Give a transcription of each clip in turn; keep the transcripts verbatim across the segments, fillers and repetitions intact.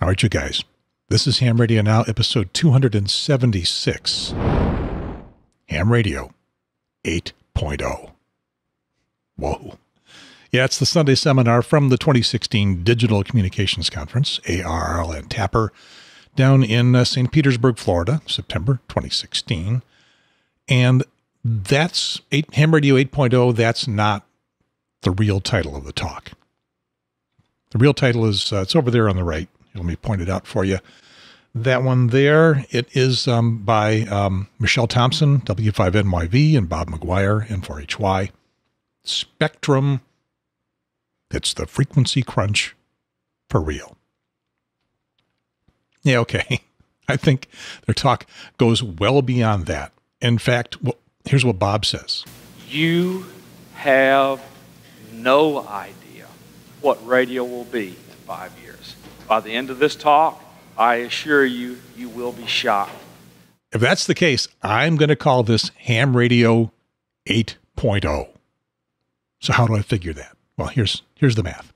All right, you guys, this is Ham Radio Now, episode two hundred seventy-six. Ham Radio eight point oh. Whoa. Yeah, it's the Sunday seminar from the twenty sixteen Digital Communications Conference, A R R L and T A P R, down in uh, Saint Petersburg, Florida, September twenty sixteen. And that's eight, Ham Radio eight point oh. That's not the real title of the talk. The real title is, uh, it's over there on the right. Let me point it out for you. That one there, it is um, by um, Michelle Thompson, W five N Y V, and Bob McGuire, N four H Y. Spectrum, it's the frequency crunch for real. Yeah, okay. I think their talk goes well beyond that. In fact, well, here's what Bob says. You have no idea what radio will be in five years. By the end of this talk, I assure you, you will be shocked. If that's the case, I'm going to call this Ham Radio eight point oh. So how do I figure that? Well, here's, here's the math.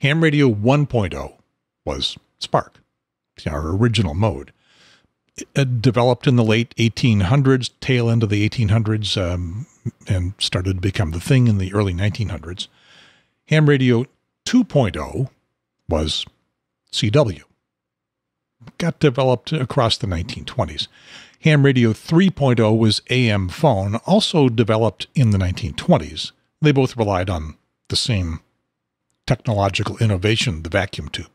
Ham Radio one point oh was Spark, our original mode. It developed in the late eighteen hundreds, tail end of the eighteen hundreds, um, and started to become the thing in the early nineteen hundreds. Ham Radio two point oh was C W. Got developed across the nineteen twenties. Ham Radio three point oh was A M phone, also developed in the nineteen twenties. They both relied on the same technological innovation, the vacuum tube.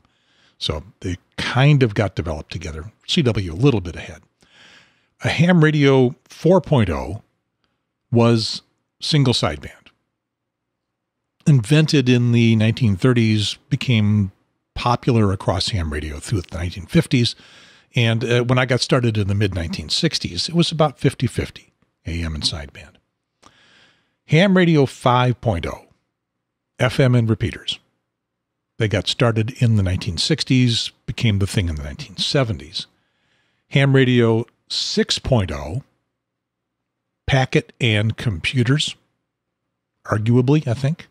So they kind of got developed together. C W a little bit ahead. A Ham Radio four point oh was single sideband. Invented in the nineteen thirties, became popular across ham radio through the nineteen fifties. And uh, when I got started in the mid nineteen sixties, it was about fifty fifty, A M and sideband. Ham Radio five point oh, F M and repeaters. They got started in the nineteen sixties, became the thing in the nineteen seventies. Ham Radio six point oh, packet and computers, arguably, I think.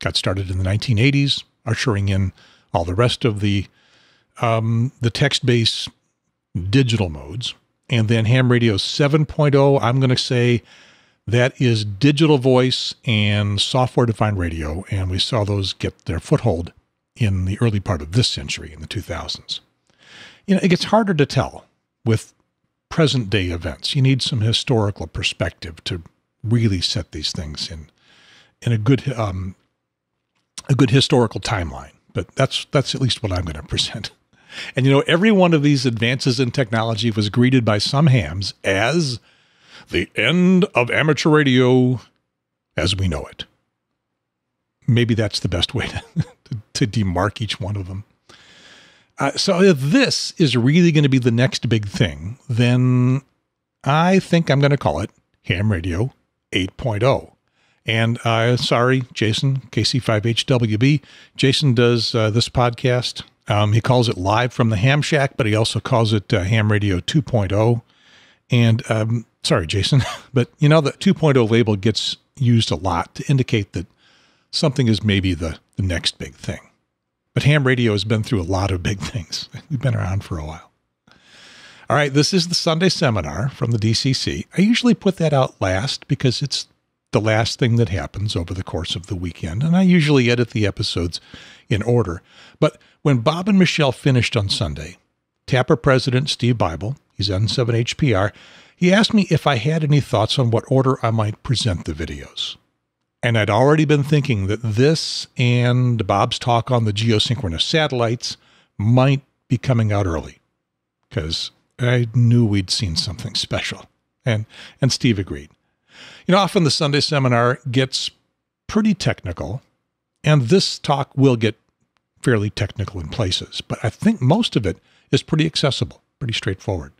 Got started in the nineteen eighties, ushering in all the rest of the um, the text-based digital modes. And then Ham Radio seven point oh, I'm going to say that is digital voice and software-defined radio. And we saw those get their foothold in the early part of this century, in the two thousands. You know, it gets harder to tell with present-day events. You need some historical perspective to really set these things in in a good um, a good historical timeline. But that's, that's at least what I'm going to present. And, you know, every one of these advances in technology was greeted by some hams as the end of amateur radio as we know it. Maybe that's the best way to, to, to demark each one of them. Uh, so if this is really going to be the next big thing, then I think I'm going to call it Ham Radio eight point oh. And uh, sorry, Jason, K C five H W B. Jason does uh, this podcast. Um, he calls it Live from the Ham Shack, but he also calls it uh, Ham Radio two point oh. And um, sorry, Jason, but you know, the two point oh label gets used a lot to indicate that something is maybe the, the next big thing. But ham radio has been through a lot of big things. We've been around for a while. All right, this is the Sunday seminar from the D C C. I usually put that out last because it's the last thing that happens over the course of the weekend, and I usually edit the episodes in order. But when Bob and Michelle finished on Sunday, T A P R President Steve Bible, he's N seven H P R, he asked me if I had any thoughts on what order I might present the videos. And I'd already been thinking that this and Bob's talk on the geosynchronous satellites might be coming out early, because I knew we'd seen something special. And, and Steve agreed. You know, often the Sunday seminar gets pretty technical, and this talk will get fairly technical in places, but I think most of it is pretty accessible, pretty straightforward.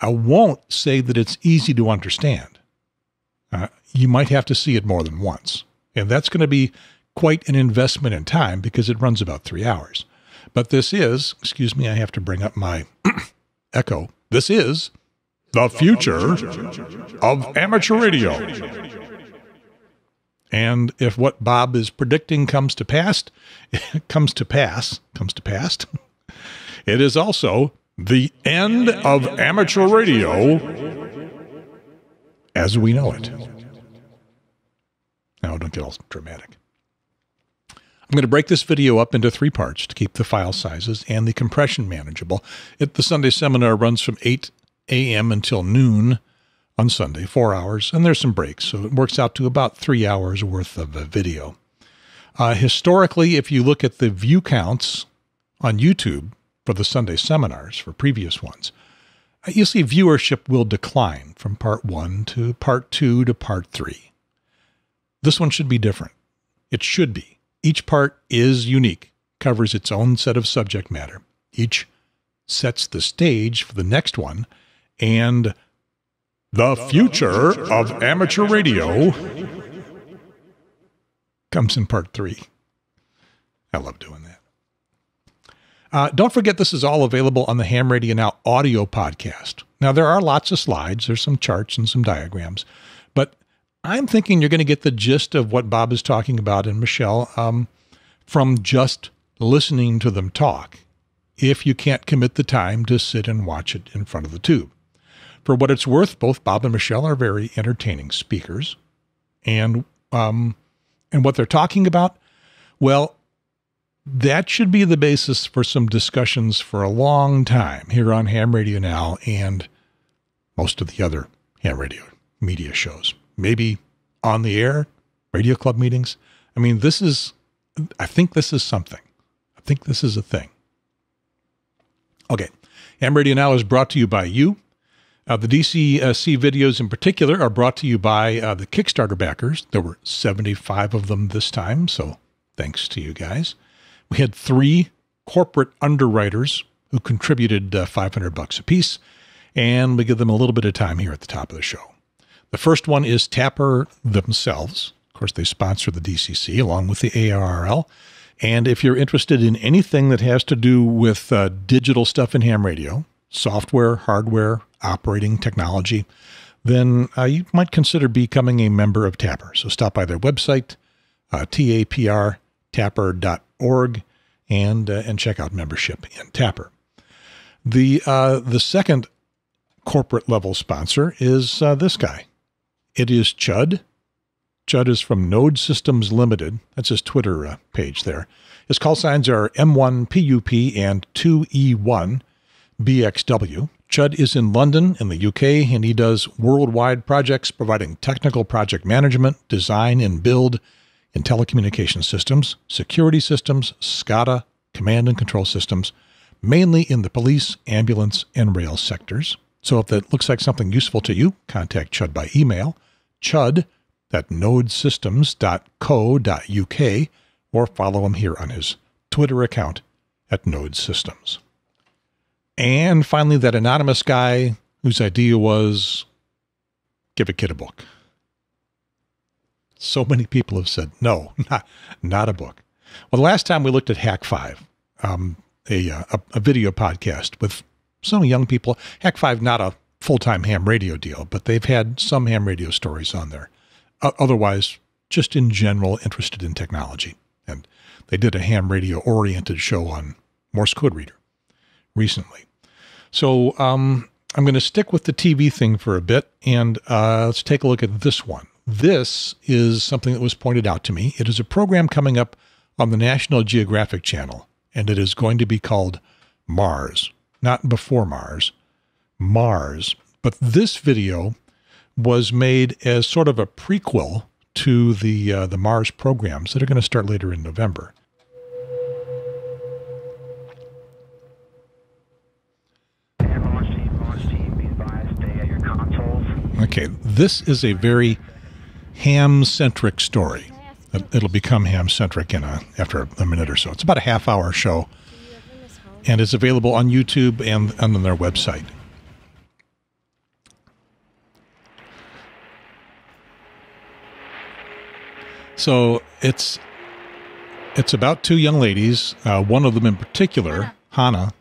I won't say that it's easy to understand. Uh, you might have to see it more than once, and that's going to be quite an investment in time because it runs about three hours. But this is, excuse me, I have to bring up my echo. This is the future of amateur radio. And if what Bob is predicting comes to pass, comes to pass, comes to pass, It is also the end of amateur radio as we know it. Now, don't get all dramatic. I'm going to break this video up into three parts to keep the file sizes and the compression manageable. It, the Sunday seminar runs from eight a m until noon on Sunday, four hours, and there's some breaks, so it works out to about three hours worth of a video. Uh, historically, if you look at the view counts on YouTube for the Sunday seminars, for previous ones, you see viewership will decline from part one to part two to part three. This one should be different. It should be. Each part is unique, covers its own set of subject matter. Each sets the stage for the next one, and the future of amateur radio comes in part three. I love doing that. Uh, don't forget, this is all available on the Ham Radio Now audio podcast. Now, there are lots of slides. There's some charts and some diagrams. But I'm thinking you're going to get the gist of what Bob is talking about and Michelle um, from just listening to them talk, if you can't commit the time to sit and watch it in front of the tube. For what it's worth, both Bob and Michelle are very entertaining speakers. And, um, and what they're talking about, well, that should be the basis for some discussions for a long time here on Ham Radio Now and most of the other ham radio media shows. Maybe on the air, radio club meetings. I mean, this is, I think this is something. I think this is a thing. Okay. Ham Radio Now is brought to you by you. Uh, the D C C videos in particular are brought to you by uh, the Kickstarter backers. There were seventy-five of them this time, so thanks to you guys. We had three corporate underwriters who contributed uh, five hundred bucks apiece, and we give them a little bit of time here at the top of the show. The first one is T A P R themselves. Of course, they sponsor the D C C along with the A R R L. And if you're interested in anything that has to do with uh, digital stuff in ham radio, software, hardware, operating technology, then uh, you might consider becoming a member of T A P R. So stop by their website, uh, T A P R, T A P R dot org, and, uh, and check out membership in T A P R. The, uh, the second corporate level sponsor is uh, this guy. It is Chud. Chud is from Node Systems Limited. That's his Twitter uh, page there. His call signs are M one P U P and two E one B X W. Chud is in London in the U K, and he does worldwide projects providing technical project management, design and build in telecommunication systems, security systems, SCADA, command and control systems, mainly in the police, ambulance, and rail sectors. So if that looks like something useful to you, contact Chud by email, chud at node systems dot co dot U K, or follow him here on his Twitter account at Node Systems. And finally, that anonymous guy whose idea was give a kid a book. So many people have said, no, not, not a book. Well, the last time we looked at Hack five, um, a, a, a video podcast with some young people. Hack five, not a full-time ham radio deal, but they've had some ham radio stories on there. Uh, otherwise, just in general, interested in technology. And they did a ham radio-oriented show on Morse code reader recently. So um, I'm going to stick with the T V thing for a bit, and uh, let's take a look at this one. This is something that was pointed out to me. It is a program coming up on the National Geographic Channel, and it is going to be called Mars. Not Before Mars, Mars. But this video was made as sort of a prequel to the, uh, the Mars programs that are going to start later in November. Okay, this is a very ham-centric story. It'll become ham-centric in a, after a minute or so. It's about a half-hour show. And it's available on YouTube and, and on their website. So it's it's about two young ladies. Uh, one of them in particular, Hannah,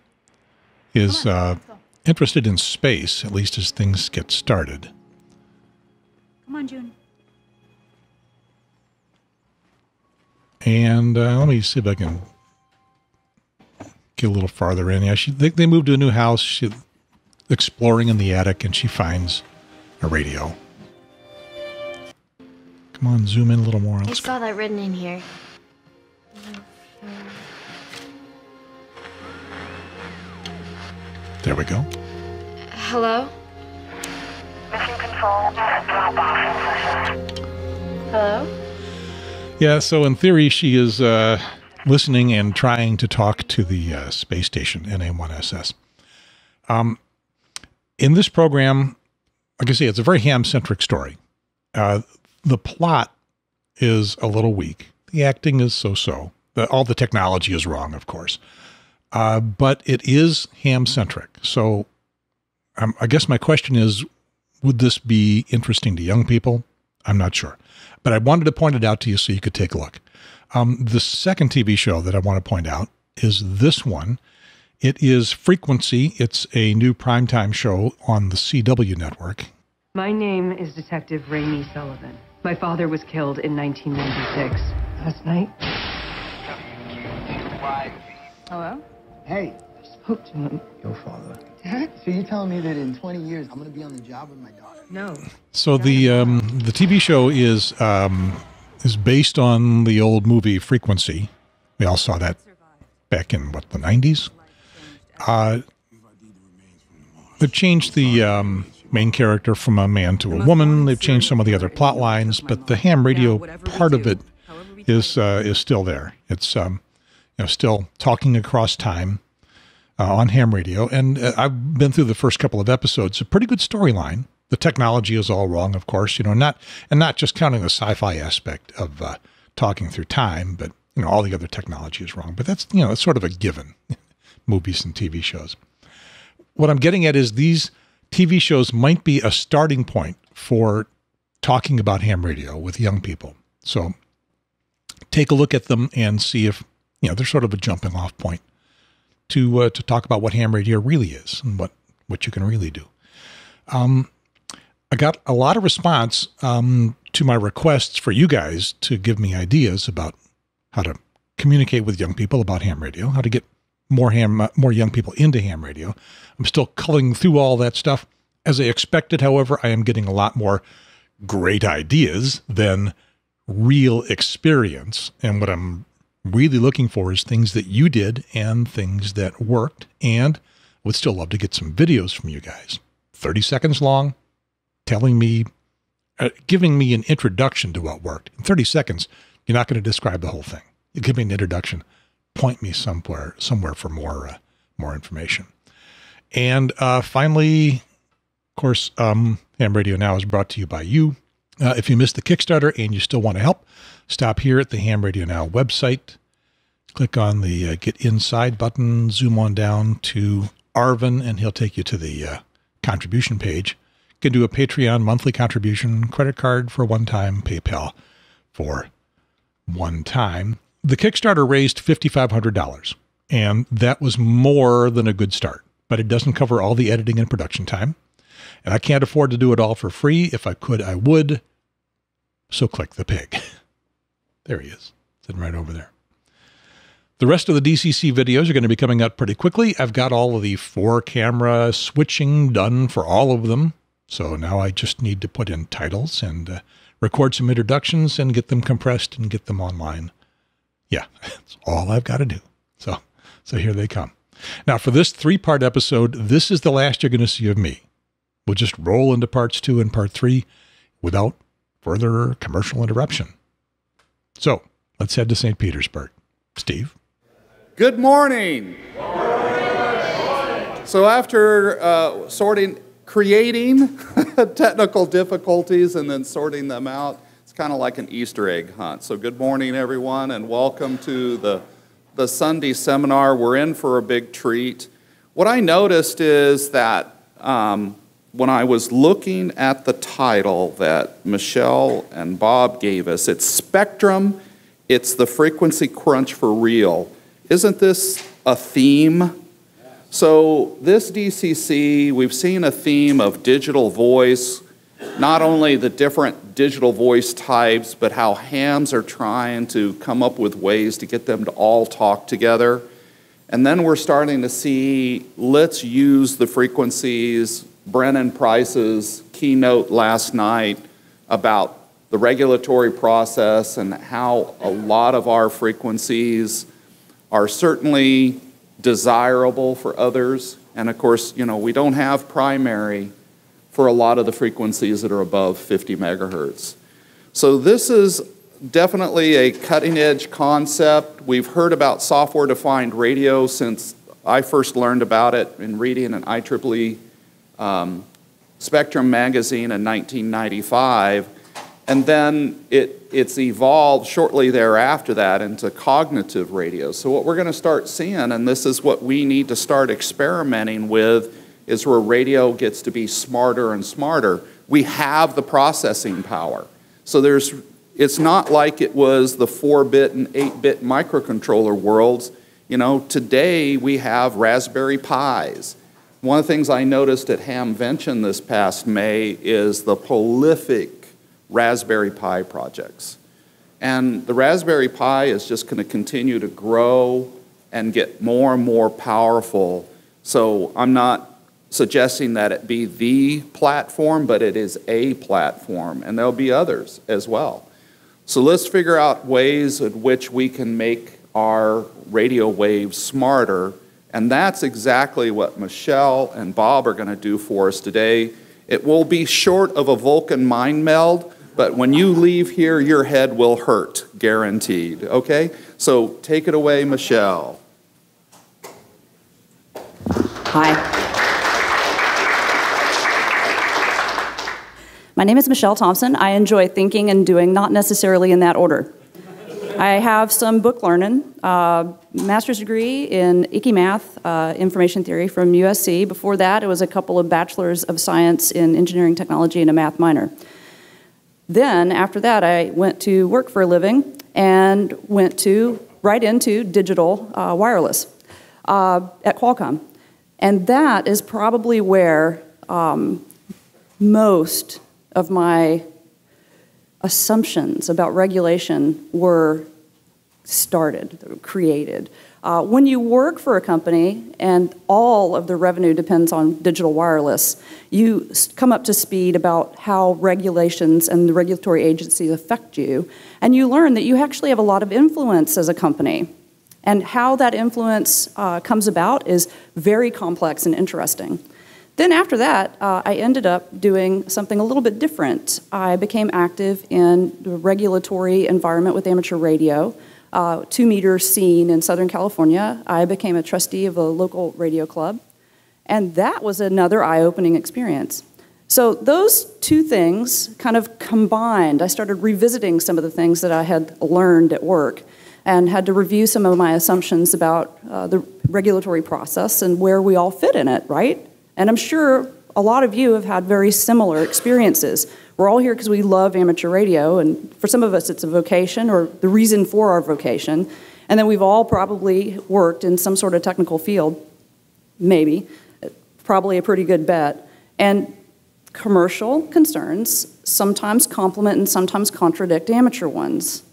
is uh, interested in space, at least as things get started. Come on, June. And uh, let me see if I can... a little farther in. Yeah, she, they, they moved to a new house. She's exploring in the attic, and she finds a radio. Come on, zoom in a little more. Let's I saw go. that written in here. There we go. Hello? Mission control, drop off. Hello? Yeah, so in theory, she is uh, listening and trying to talk to the uh, space station, N A one S S. Um, in this program, like I say, it's a very ham-centric story. Uh, the plot is a little weak. The acting is so-so. The, all the technology is wrong, of course. Uh, but it is ham-centric. So um, I guess my question is, would this be interesting to young people? I'm not sure. But I wanted to point it out to you so you could take a look. Um, the second T V show that I want to point out is this one. It is Frequency. It's a new primetime show on the C W network. My name is Detective Rainey Sullivan. My father was killed in nineteen ninety-six. Last night? Hello? Hey. I spoke to him. Your father. Dad? So you're telling me that in twenty years, I'm going to be on the job with my daughter? No. So the um, the T V show is um, is based on the old movie Frequency. We all saw that back in, what, the nineties? Uh, they've changed the um, main character from a man to a woman. They've changed some of the other plot lines, but the ham radio part of it is uh, is still there. It's um, you know, still talking across time. Uh, on ham radio, and uh, I've been through the first couple of episodes. A pretty good storyline. The technology is all wrong, of course, you know, not and not just counting the sci-fi aspect of uh, talking through time, but you know, all the other technology is wrong. But that's, you know, it's sort of a given. Movies and T V shows. What I'm getting at is these T V shows might be a starting point for talking about ham radio with young people. So take a look at them and see if, you know, they're sort of a jumping off point to uh, to talk about what ham radio really is and what, what you can really do. Um, I got a lot of response um, to my requests for you guys to give me ideas about how to communicate with young people about ham radio, how to get more ham, uh, more young people into ham radio. I'm still culling through all that stuff. As I expected, however, I am getting a lot more great ideas than real experience. And what I'm really looking for is things that you did and things that worked, and would still love to get some videos from you guys. thirty seconds long, telling me, uh, giving me an introduction to what worked. In thirty seconds, you're not going to describe the whole thing. You give me an introduction, point me somewhere, somewhere for more, uh, more information. And uh, finally, of course, um, Ham Radio Now is brought to you by you. Uh, if you missed the Kickstarter and you still want to help, stop here at the Ham Radio Now website. Click on the uh, Get Inside button, zoom on down to Arvin, and he'll take you to the uh, contribution page. You can do a Patreon monthly contribution, credit card for one time, PayPal for one time. The Kickstarter raised five thousand five hundred dollars, and that was more than a good start, but it doesn't cover all the editing and production time. And I can't afford to do it all for free. If I could, I would. So click the pig. There he is, sitting right over there. The rest of the D C C videos are going to be coming up pretty quickly. I've got all of the four camera switching done for all of them. So now I just need to put in titles and uh, record some introductions and get them compressed and get them online. Yeah, that's all I've got to do. So, so here they come. Now for this three-part episode, this is the last you're going to see of me. We'll just roll into parts two and part three without further commercial interruption. So let's head to Saint Petersburg. Steve? Good morning. Good morning. So after uh, sorting, creating technical difficulties and then sorting them out, it's kind of like an Easter egg hunt. So good morning, everyone, and welcome to the, the Sunday seminar. We're in for a big treat. What I noticed is that um, when I was looking at the title that Michelle and Bob gave us, it's Spectrum, it's the frequency crunch for real. Isn't this a theme? So this D C C, we've seen a theme of digital voice, not only the different digital voice types, but how hams are trying to come up with ways to get them to all talk together. And then we're starting to see, let's use the frequencies. Brennan Price's keynote last night about the regulatory process and how a lot of our frequencies are certainly desirable for others. And of course, you know, we don't have primary for a lot of the frequencies that are above fifty megahertz. So this is definitely a cutting-edge concept. We've heard about software-defined radio since I first learned about it in reading an I triple E um, Spectrum magazine in nineteen ninety-five. And then it, it's evolved shortly thereafter that into cognitive radio. So what we're going to start seeing, and this is what we need to start experimenting with, is where radio gets to be smarter and smarter. We have the processing power. So there's, it's not like it was the four-bit and eight-bit microcontroller worlds. You know, today we have Raspberry Pis. One of the things I noticed at Hamvention this past May is the prolific Raspberry Pi projects. And the Raspberry Pi is just going to continue to grow and get more and more powerful. So I'm not suggesting that it be the platform, but it is a platform, and there'll be others as well. So let's figure out ways in which we can make our radio waves smarter, and that's exactly what Michelle and Bob are going to do for us today. It will be short of a Vulcan mind meld, but when you leave here, your head will hurt, guaranteed, okay? So take it away, Michelle. Hi. My name is Michelle Thompson. I enjoy thinking and doing, not necessarily in that order. I have some book learning, uh, master's degree in I C I math, uh, information theory from U S C. Before that, it was a couple of bachelors of science in engineering technology and a math minor. Then, after that, I went to work for a living and went to, right into digital uh, wireless uh, at Qualcomm. And that is probably where um, most of my assumptions about regulation were started, created. Uh, when you work for a company and all of the revenue depends on digital wireless, you come up to speed about how regulations and the regulatory agencies affect you, and you learn that you actually have a lot of influence as a company. And how that influence uh, comes about is very complex and interesting. Then after that, uh, I ended up doing something a little bit different. I became active in the regulatory environment with amateur radio, uh, two-meter scene in Southern California. I became a trustee of a local radio club, and that was another eye-opening experience. So those two things kind of combined. I started revisiting some of the things that I had learned at work and had to review some of my assumptions about uh, the regulatory process and where we all fit in it, right? And I'm sure a lot of you have had very similar experiences. We're all here because we love amateur radio, and for some of us it's a vocation or the reason for our vocation. And then we've all probably worked in some sort of technical field, maybe, probably a pretty good bet. And commercial concerns sometimes complement and sometimes contradict amateur ones.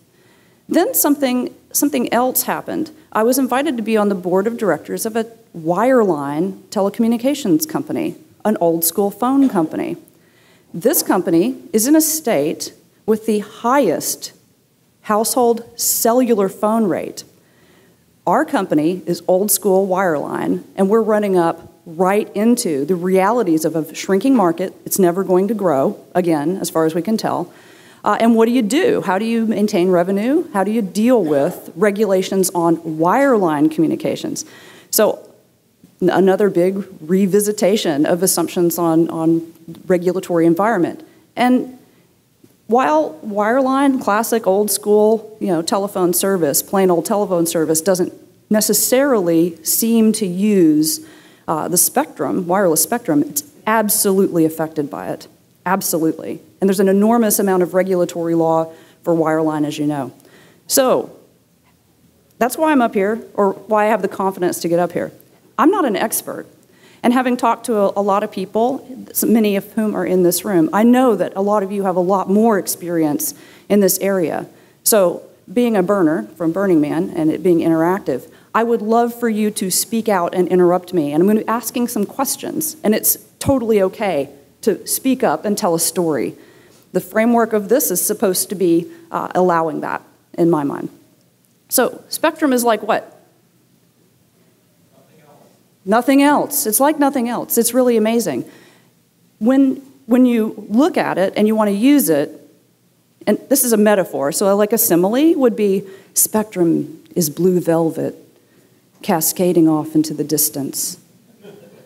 Then something, something else happened. I was invited to be on the board of directors of a wireline telecommunications company, an old school phone company. This company is in a state with the highest household cellular phone rate. Our company is old school wireline, and we're running up right into the realities of a shrinking market. It's never going to grow, again, as far as we can tell. Uh, and what do you do? How do you maintain revenue? How do you deal with regulations on wireline communications? So another big revisitation of assumptions on, on regulatory environment. And while wireline, classic old school, you know, telephone service, plain old telephone service doesn't necessarily seem to use uh, the spectrum, wireless spectrum, it's absolutely affected by it, absolutely. And there's an enormous amount of regulatory law for wireline, as you know. So that's why I'm up here, or why I have the confidence to get up here. I'm not an expert. And having talked to a, a lot of people, many of whom are in this room, I know that a lot of you have a lot more experience in this area. So being a burner from Burning Man and it being interactive, I would love for you to speak out and interrupt me. And I'm going to be asking some questions. And it's totally okay to speak up and tell a story. The framework of this is supposed to be uh, allowing that, in my mind. So spectrum is like what? Nothing else. Nothing else. It's like nothing else. It's really amazing. When, when you look at it and you want to use it, and this is a metaphor, so like a simile would be spectrum is blue velvet cascading off into the distance.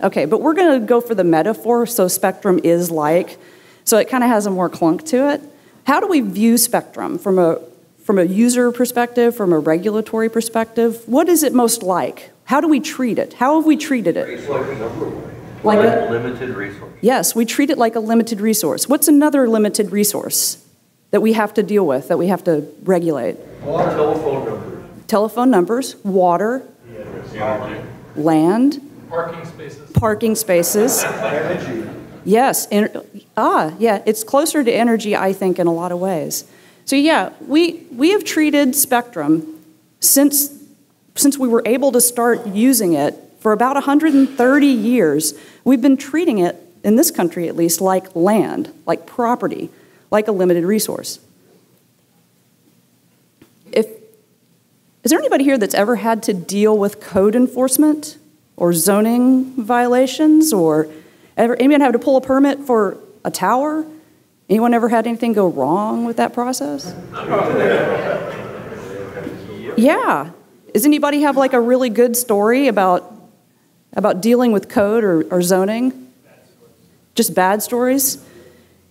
Okay, but we're going to go for the metaphor, so spectrum is like, so it kind of has a more clunk to it. How do we view spectrum from a, from a user perspective, from a regulatory perspective? What is it most like? How do we treat it? How have we treated it? It's like a number one. Like a limited resource. Yes, we treat it like a limited resource. What's another limited resource that we have to deal with, that we have to regulate? Water. Telephone numbers. Telephone numbers, water, yeah, land, parking spaces. Parking spaces. Energy. Yes. Ener ah, yeah, it's closer to energy, I think, in a lot of ways. So yeah, we, we have treated spectrum since, since we were able to start using it for about one hundred thirty years. We've been treating it, in this country at least, like land, like property, like a limited resource. If, is there anybody here that's ever had to deal with code enforcement or zoning violations, or ever, anyone have to pull a permit for a tower? Anyone ever had anything go wrong with that process? Yeah. Does anybody have like a really good story about, about dealing with code or, or zoning? Just bad stories?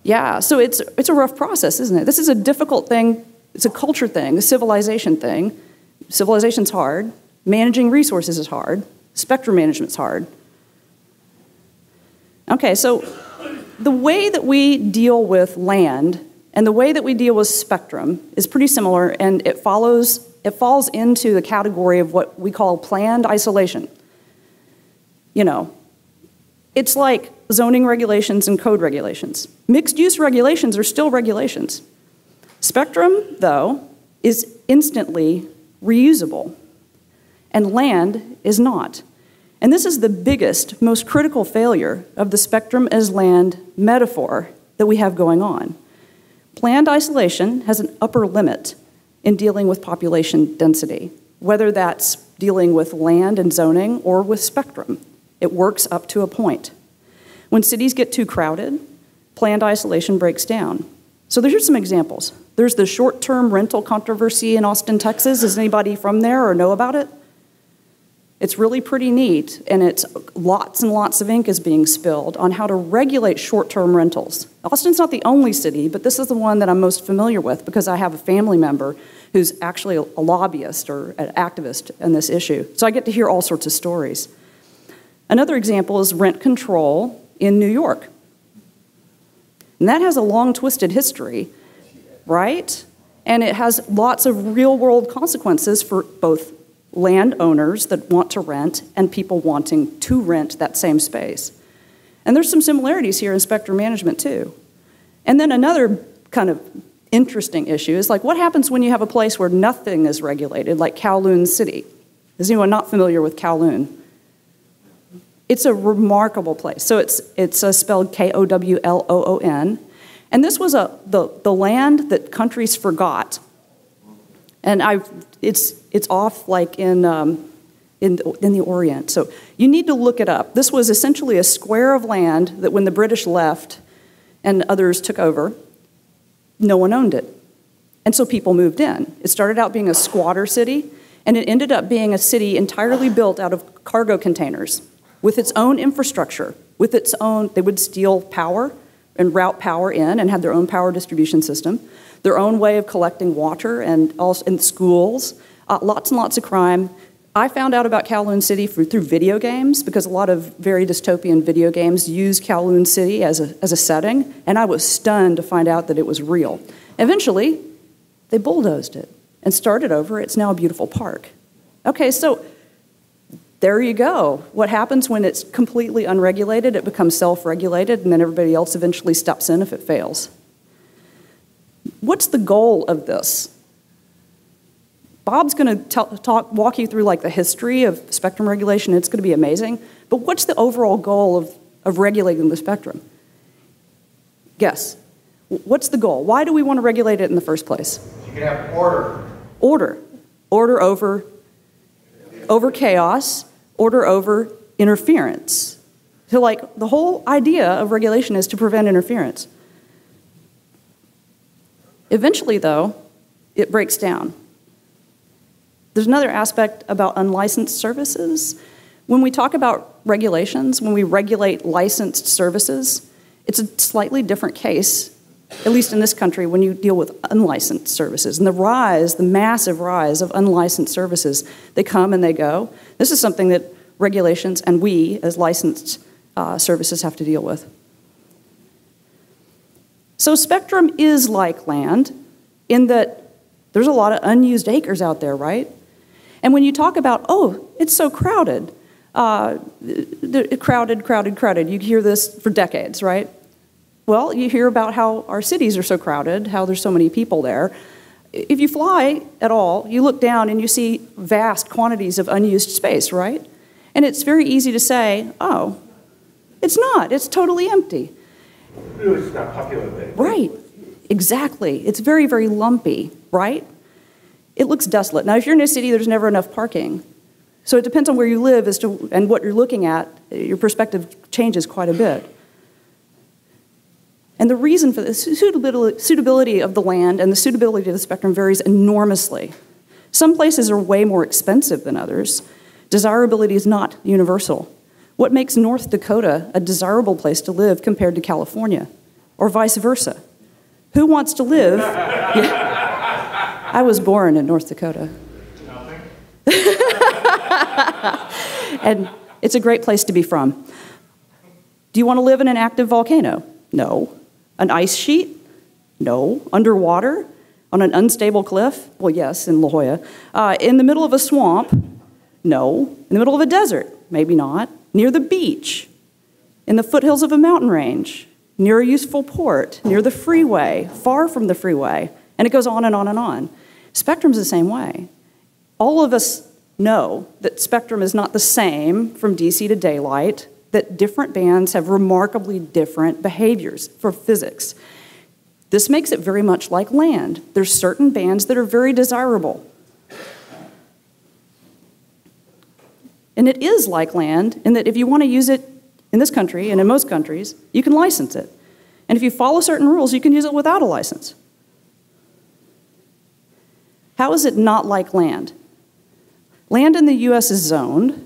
Yeah, so it's, it's a rough process, isn't it? This is a difficult thing. It's a culture thing, a civilization thing. Civilization's hard. Managing resources is hard. Spectrum management's hard. Okay, so the way that we deal with land and the way that we deal with spectrum is pretty similar, and it follows, it falls into the category of what we call planned isolation. You know, it's like zoning regulations and code regulations. Mixed-use regulations are still regulations. Spectrum, though, is instantly reusable, and land is not. And this is the biggest, most critical failure of the spectrum as land metaphor that we have going on. Planned isolation has an upper limit in dealing with population density, whether that's dealing with land and zoning or with spectrum. It works up to a point. When cities get too crowded, planned isolation breaks down. So there's some examples. There's the short-term rental controversy in Austin, Texas. Is anybody from there or know about it? It's really pretty neat, and it's lots and lots of ink is being spilled on how to regulate short-term rentals. Austin's not the only city, but this is the one that I'm most familiar with because I have a family member who's actually a lobbyist or an activist in this issue. So I get to hear all sorts of stories. Another example is rent control in New York. And that has a long, twisted history, right? And it has lots of real-world consequences for both landowners that want to rent and people wanting to rent that same space. And there's some similarities here in spectrum management, too. And then another kind of interesting issue is, like, what happens when you have a place where nothing is regulated, like Kowloon City? Is anyone not familiar with Kowloon? It's a remarkable place. So it's, it's uh, spelled K O W L O O N. And this was a, the, the land that countries forgot. And I've, it's, it's off like in, um, in, in the Orient. So you need to look it up. This was essentially a square of land that when the British left and others took over, no one owned it. And so people moved in. It started out being a squatter city, and it ended up being a city entirely built out of cargo containers, with its own infrastructure, with its own, they would steal power and route power in and had their own power distribution system, their own way of collecting water and also in schools, uh, lots and lots of crime. I found out about Kowloon City through, through video games, because a lot of very dystopian video games use Kowloon City as a, as a setting, and I was stunned to find out that it was real. Eventually, they bulldozed it and started over. It's now a beautiful park. Okay, so there you go. What happens when it's completely unregulated? It becomes self-regulated, and then everybody else eventually steps in if it fails. What's the goal of this? Bob's going to talk, walk you through like the history of spectrum regulation. It's going to be amazing. But what's the overall goal of, of regulating the spectrum? Guess. What's the goal? Why do we want to regulate it in the first place? You can have order. Order. Order over, over chaos. Order over interference. So like the whole idea of regulation is to prevent interference. Eventually though, it breaks down. There's another aspect about unlicensed services. When we talk about regulations, when we regulate licensed services, it's a slightly different case, at least in this country, when you deal with unlicensed services. And the rise, the massive rise of unlicensed services, they come and they go. This is something that regulations and we as licensed uh, services have to deal with. So spectrum is like land in that there's a lot of unused acres out there, right? And when you talk about, oh, it's so crowded, uh, crowded, crowded, crowded, you hear this for decades, right? Well, you hear about how our cities are so crowded, how there's so many people there. If you fly at all, you look down and you see vast quantities of unused space, right? And it's very easy to say, oh, it's not, it's totally empty. It's not popular there. Right, exactly. It's very, very lumpy, right? It looks desolate. Now, if you're in a city, there's never enough parking. So it depends on where you live as to, and what you're looking at. Your perspective changes quite a bit. And the reason for the suitability of the land and the suitability of the spectrum varies enormously. Some places are way more expensive than others. Desirability is not universal. What makes North Dakota a desirable place to live compared to California? Or vice versa? Who wants to live? Yeah. I was born in North Dakota. Nothing. And it's a great place to be from. Do you want to live in an active volcano? No. An ice sheet? No. Underwater? On an unstable cliff? Well, yes, in La Jolla. Uh, in the middle of a swamp? No. In the middle of a desert? Maybe not. Near the beach, in the foothills of a mountain range, near a useful port, near the freeway, far from the freeway, and it goes on and on and on. Spectrum's the same way. All of us know that spectrum is not the same from D C to daylight, that different bands have remarkably different behaviors for physics. This makes it very much like land. There's certain bands that are very desirable. And it is like land in that if you want to use it in this country and in most countries, you can license it. And if you follow certain rules, you can use it without a license. How is it not like land? Land in the U S is zoned.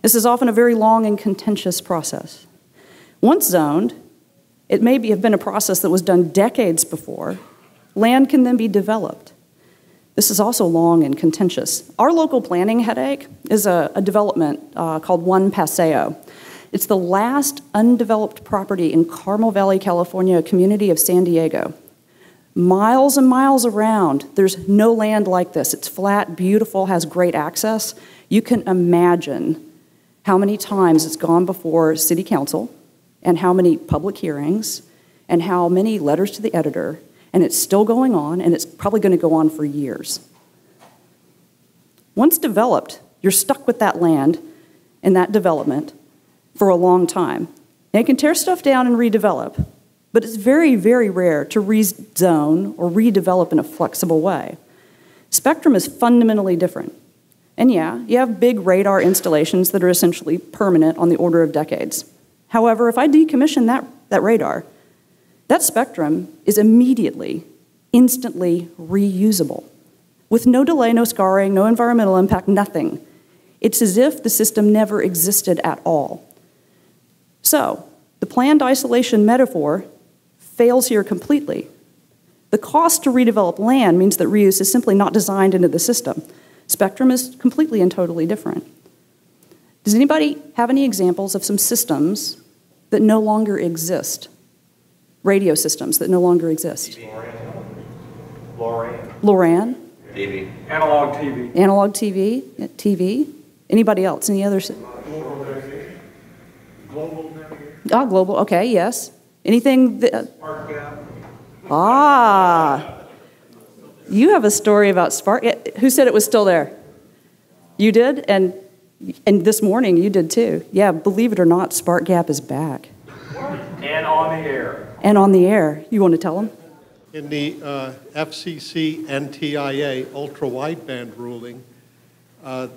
This is often a very long and contentious process. Once zoned, it may be, have been a process that was done decades before. Land can then be developed. This is also long and contentious. Our local planning headache is a, a development uh, called One Paseo. It's the last undeveloped property in Carmel Valley, California, a community of San Diego. Miles and miles around, there's no land like this. It's flat, beautiful, has great access. You can imagine how many times it's gone before city council and how many public hearings and how many letters to the editor. And it's still going on, and it's probably going to go on for years. Once developed, you're stuck with that land and that development for a long time. Now, you can tear stuff down and redevelop, but it's very, very rare to rezone or redevelop in a flexible way. Spectrum is fundamentally different. And yeah, you have big radar installations that are essentially permanent on the order of decades. However, if I decommission that, that radar, that spectrum is immediately, instantly reusable. With no delay, no scarring, no environmental impact, nothing. It's as if the system never existed at all. So, the planned isolation metaphor fails here completely. The cost to redevelop land means that reuse is simply not designed into the system. Spectrum is completely and totally different. Does anybody have any examples of some systems that no longer exist? Radio systems that no longer exist. LoRaN. LoRaN. T V. Analog T V. Analog T V. T V. Anybody else? Any other? Global navigation. Global navigation. Ah, global. Okay, yes. Anything that. Spark map. Ah. You have a story about Spark. Who said it was still there? You did? And, and this morning you did too. Yeah, believe it or not, Spark Gap is back. And on the air. And on the air. You want to tell them? In the uh, F C C N T I A ultra-wideband ruling, uh,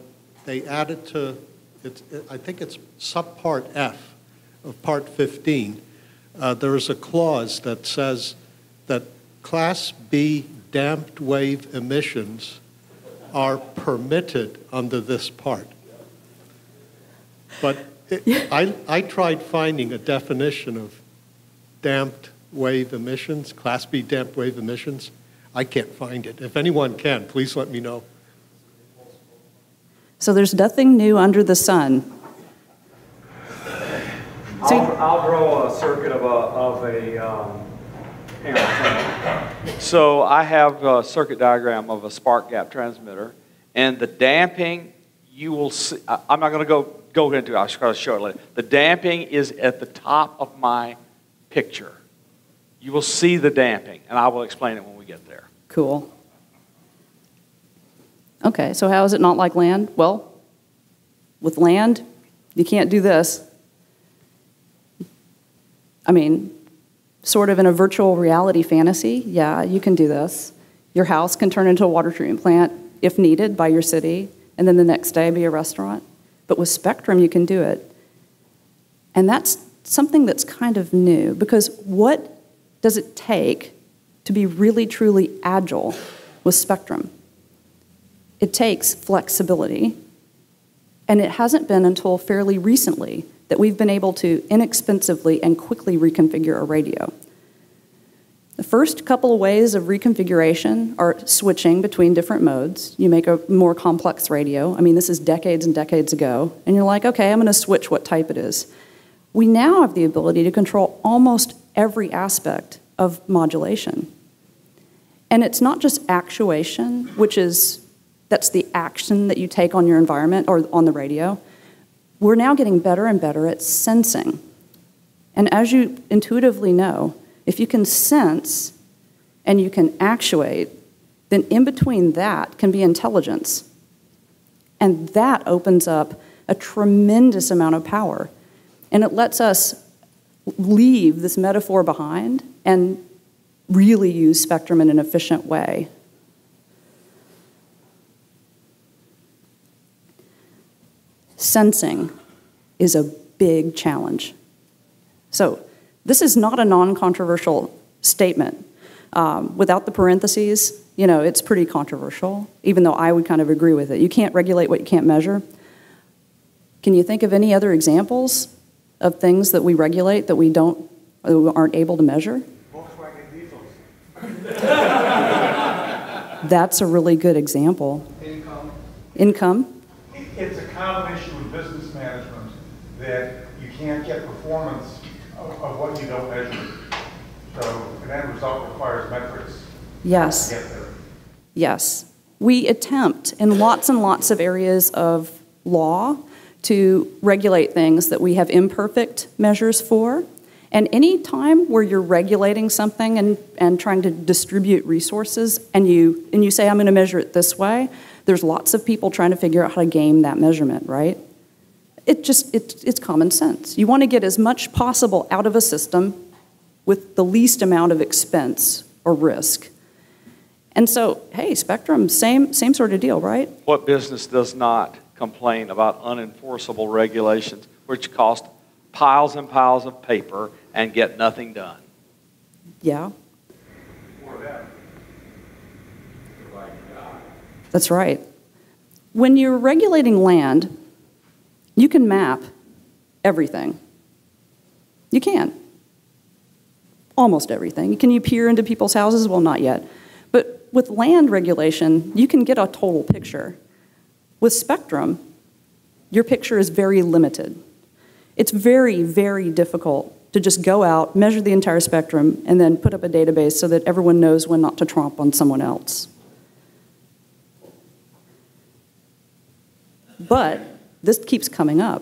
they added to, it's, it, I think it's subpart F of part fifteen, uh, there is a clause that says that class B damped wave emissions are permitted under this part. But it, I, I tried finding a definition of damped wave emissions, class B damp wave emissions. I can't find it. If anyone can, please let me know. So there's nothing new under the sun. So I'll, I'll draw a circuit of a, of a um, hang on a second. So I have a circuit diagram of a spark gap transmitter, and the damping, you will see, I, I'm not gonna go, go into it, I'll just try to show it later. The damping is at the top of my picture. You will see the damping, and I will explain it when we get there. Cool. Okay, so how is it not like land? Well, with land, you can't do this. I mean, sort of in a virtual reality fantasy, yeah, you can do this. Your house can turn into a water treatment plant, if needed, by your city, and then the next day be a restaurant. But with Spectrum, you can do it. And that's something that's kind of new, because what does it take to be really, truly agile with Spectrum? It takes flexibility, and it hasn't been until fairly recently that we've been able to inexpensively and quickly reconfigure a radio. The first couple of ways of reconfiguration are switching between different modes. You make a more complex radio. I mean, this is decades and decades ago, and you're like, okay, I'm gonna switch what type it is. We now have the ability to control almost every aspect of modulation. And it's not just actuation, which is, that's the action that you take on your environment or on the radio. We're now getting better and better at sensing. And as you intuitively know, if you can sense and you can actuate, then in between that can be intelligence. And that opens up a tremendous amount of power. And it lets us leave this metaphor behind and really use Spectrum in an efficient way. Sensing is a big challenge. So this is not a non-controversial statement. Um, without the parentheses, you know, it's pretty controversial, even though I would kind of agree with it. You can't regulate what you can't measure. Can you think of any other examples of things that we regulate that we don't, that we aren't able to measure? Volkswagen diesels. That's a really good example. Income. Income. It's a common issue in business management that you can't get performance of, of what you don't measure. So an end result requires metrics. Yes. To get there. Yes. We attempt in lots and lots of areas of law to regulate things that we have imperfect measures for. And any time where you're regulating something and, and trying to distribute resources and you, and you say, I'm gonna measure it this way, there's lots of people trying to figure out how to game that measurement, right? It just, it, it's common sense. You wanna get as much possible out of a system with the least amount of expense or risk. And so, hey, Spectrum, same, same sort of deal, right? What business does not complain about unenforceable regulations, which cost piles and piles of paper and get nothing done? Yeah. That's right. When you're regulating land, you can map everything. You can. Almost everything. Can you peer into people's houses? Well, not yet. But with land regulation, you can get a total picture. With Spectrum, your picture is very limited. It's very, very difficult to just go out, measure the entire spectrum, and then put up a database so that everyone knows when not to tromp on someone else. But this keeps coming up.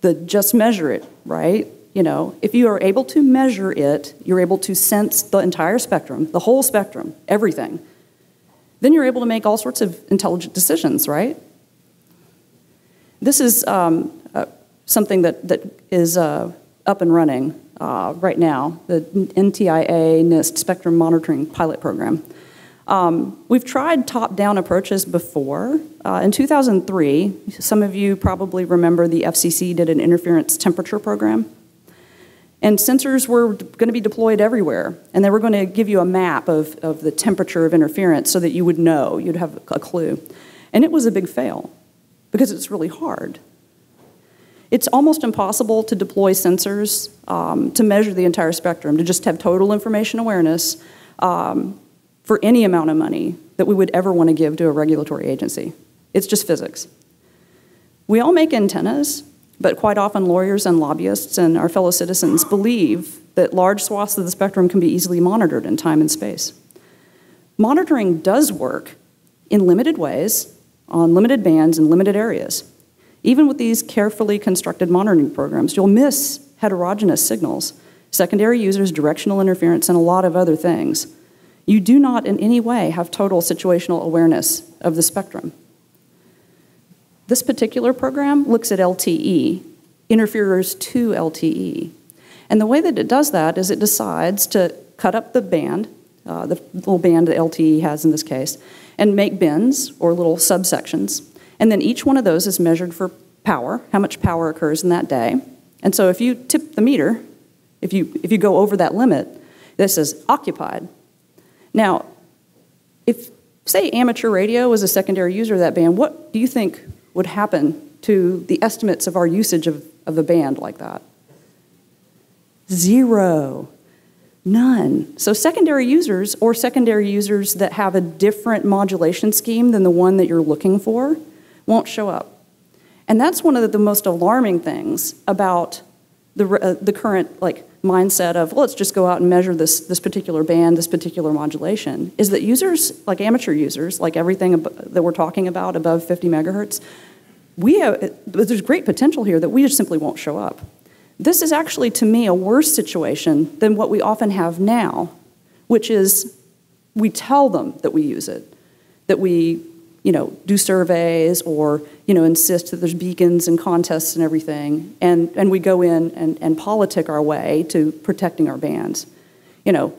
The just measure it, right? You know, if you are able to measure it, you're able to sense the entire spectrum, the whole spectrum, everything. then you're able to make all sorts of intelligent decisions, right? This is um, uh, something that, that is uh, up and running uh, right now, the N T I A, NIST Spectrum Monitoring Pilot Program. Um, we've tried top-down approaches before. Uh, in two thousand three, some of you probably remember the F C C did an interference temperature program. And sensors were going to be deployed everywhere. And they were going to give you a map of, of the temperature of interference so that you would know, you'd have a clue. And it was a big fail because it's really hard. It's almost impossible to deploy sensors um, to measure the entire spectrum, to just have total information awareness um, for any amount of money that we would ever want to give to a regulatory agency. It's just physics. We all make antennas, but quite often lawyers and lobbyists and our fellow citizens believe that large swaths of the spectrum can be easily monitored in time and space. Monitoring does work in limited ways, on limited bands in limited areas. Even with these carefully constructed monitoring programs, you'll miss heterogeneous signals, secondary users, directional interference, and a lot of other things. You do not in any way have total situational awareness of the spectrum. This particular program looks at L T E, interferers to L T E. And the way that it does that is it decides to cut up the band, uh, the little band that L T E has in this case, and make bins or little subsections. And then each one of those is measured for power, how much power occurs in that day. And so if you tip the meter, if you, if you go over that limit, this is occupied. Now, if, say, amateur radio was a secondary user of that band, what do you think would happen to the estimates of our usage of, of a band like that? Zero. None. So secondary users, or secondary users that have a different modulation scheme than the one that you're looking for, won't show up. And that's one of the most alarming things about the, uh, the current, like, mindset of, well, let's just go out and measure this, this particular band, this particular modulation, is that users, like amateur users, like everything that we're talking about above fifty megahertz, we have, there's great potential here that we just simply won't show up. This is actually, to me, a worse situation than what we often have now, which is we tell them that we use it, that we, you know, do surveys or, you know, insist that there's beacons and contests and everything, and, and we go in and, and politic our way to protecting our bands. You know,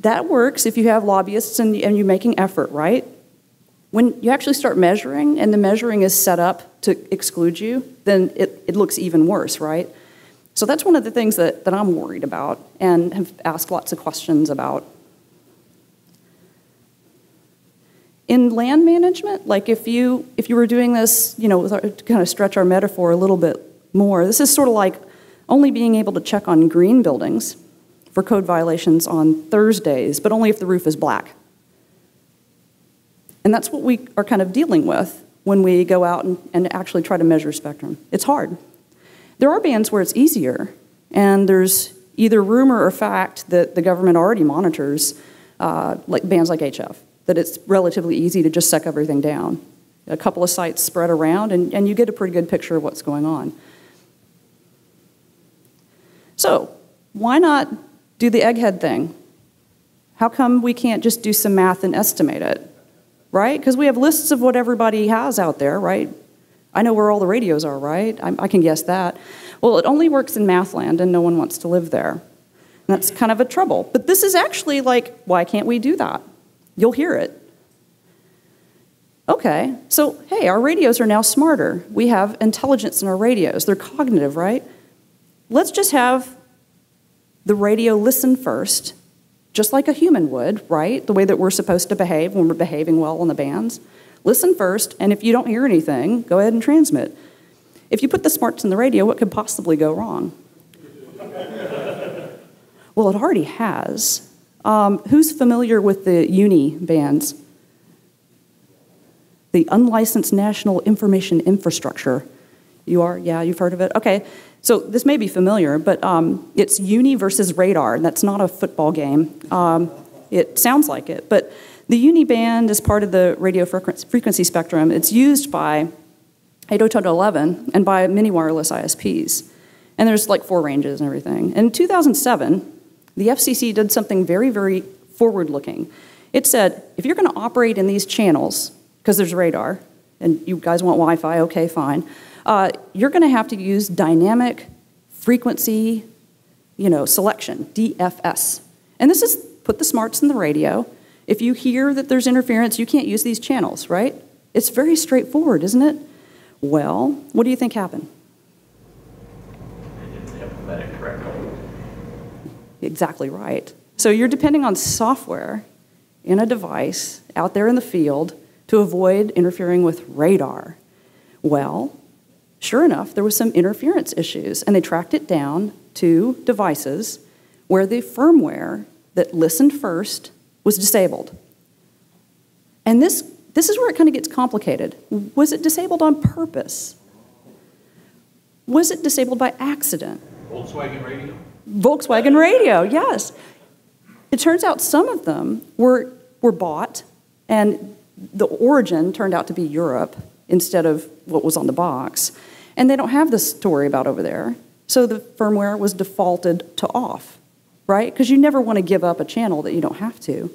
that works if you have lobbyists and, and you're making effort, right? When you actually start measuring and the measuring is set up to exclude you, then it, it looks even worse, right? So that's one of the things that, that I'm worried about and have asked lots of questions about. In land management, like if you, if you were doing this, you know, to kind of stretch our metaphor a little bit more, this is sort of like only being able to check on green buildings for code violations on Thursdays, but only if the roof is black. And that's what we are kind of dealing with when we go out and, and actually try to measure spectrum. It's hard. There are bands where it's easier, and there's either rumor or fact that the government already monitors uh, like bands like H F. That it's relatively easy to just suck everything down. A couple of sites spread around, and, and you get a pretty good picture of what's going on. So, why not do the egghead thing? How come we can't just do some math and estimate it, right? Because we have lists of what everybody has out there, right? I know where all the radios are, right? I, I can guess that. Well, it only works in math land, and no one wants to live there. And that's kind of a trouble. But this is actually like, why can't we do that? You'll hear it. Okay, so hey, our radios are now smarter. We have intelligence in our radios. They're cognitive, right? Let's just have the radio listen first, just like a human would, right? The way that we're supposed to behave when we're behaving well on the bands. Listen first, and if you don't hear anything, go ahead and transmit. If you put the smarts in the radio, what could possibly go wrong? Well, it already has. Um, who's familiar with the U N I I bands? The Unlicensed National Information Infrastructure. You are? Yeah, you've heard of it? Okay, so this may be familiar, but um, it's U N I I versus radar, and that's not a football game. Um, it sounds like it, but the U N I I band is part of the radio frequency spectrum. It's used by eight oh two dot eleven and by many wireless I S Ps. And there's like four ranges and everything. In two thousand seven, the F C C did something very, very forward-looking. It said, if you're going to operate in these channels, because there's radar, and you guys want Wi-Fi, okay, fine, uh, you're going to have to use dynamic frequency, you know, selection, D F S. And this is, put the smarts in the radio. If you hear that there's interference, you can't use these channels, right? It's very straightforward, isn't it? Well, what do you think happened? They didn't implement it correctly. Exactly right. So you're depending on software in a device out there in the field to avoid interfering with radar. Well, sure enough, there was some interference issues, and they tracked it down to devices where the firmware that listened first was disabled. And this, this is where it kind of gets complicated. Was it disabled on purpose? Was it disabled by accident? Volkswagen radio? Volkswagen radio, yes. It turns out some of them were, were bought, and the origin turned out to be Europe instead of what was on the box. And they don't have this story about over there. So the firmware was defaulted to off, right? Because you never want to give up a channel that you don't have to.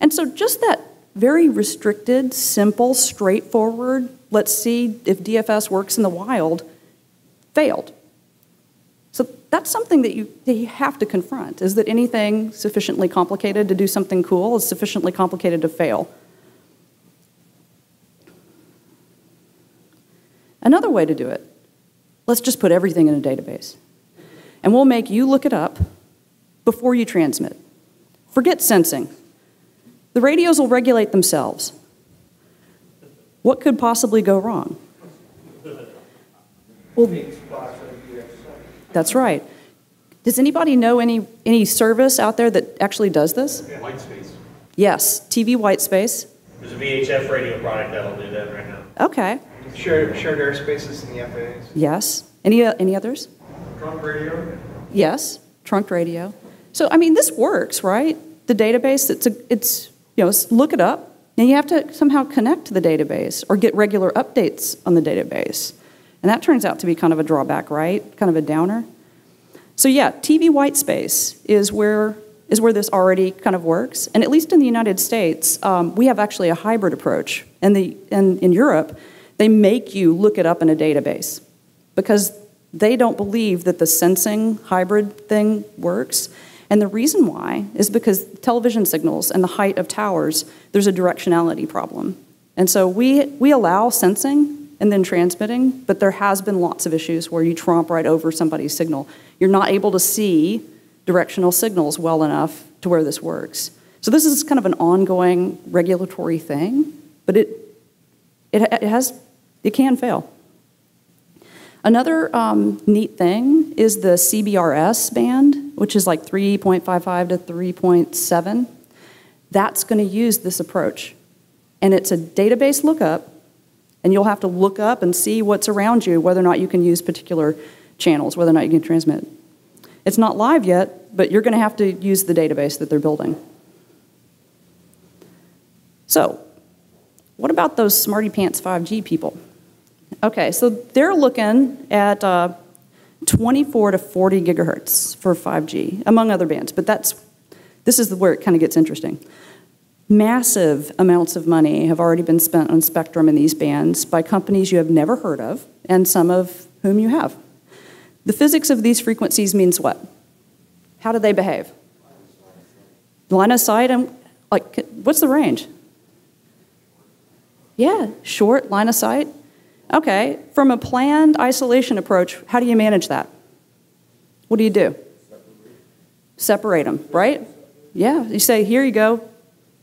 And so just that very restricted, simple, straightforward, let's see if D F S works in the wild, failed. So that's something that you, that you have to confront, is that anything sufficiently complicated to do something cool is sufficiently complicated to fail. Another way to do it, let's just put everything in a database. And we'll make you look it up before you transmit. Forget sensing. The radios will regulate themselves. What could possibly go wrong? Well, that's right. Does anybody know any, any service out there that actually does this? White space. Yes, T V white space. There's a V H F radio product that'll do that right now. Okay. Shared, shared airspaces in the F A As. Yes. Any, uh, any others? Trunk radio. Yes, trunked radio. So, I mean, this works, right? The database, it's, a, it's you know, look it up. And you have to somehow connect to the database or get regular updates on the database. And that turns out to be kind of a drawback, right? Kind of a downer. So yeah, T V white space is where, is where this already kind of works. And at least in the United States, um, we have actually a hybrid approach. And the, and in Europe, they make you look it up in a database because they don't believe that the sensing hybrid thing works. And the reason why is because television signals and the height of towers, there's a directionality problem. And so we, we allow sensing and then transmitting, but there has been lots of issues where you tromp right over somebody's signal. You're not able to see directional signals well enough to where this works. So this is kind of an ongoing regulatory thing, but it, it, it has, it can fail. Another um, neat thing is the C B R S band, which is like three point five five to three point seven. That's gonna use this approach. And it's a database lookup. And you'll have to look up and see what's around you, whether or not you can use particular channels, whether or not you can transmit. It's not live yet, but you're going to have to use the database that they're building. So, what about those smarty pants five G people? Okay, so they're looking at uh, twenty-four to forty gigahertz for five G, among other bands, but that's, this is where it kind of gets interesting. Massive amounts of money have already been spent on spectrum in these bands by companies you have never heard of, and some of whom you have. The physics of these frequencies means what? How do they behave? Line of sight, and like, what's the range? Yeah, short, line of sight. Okay, from a planned isolation approach, how do you manage that? What do you do? Separate them, right? Yeah, you say, here you go.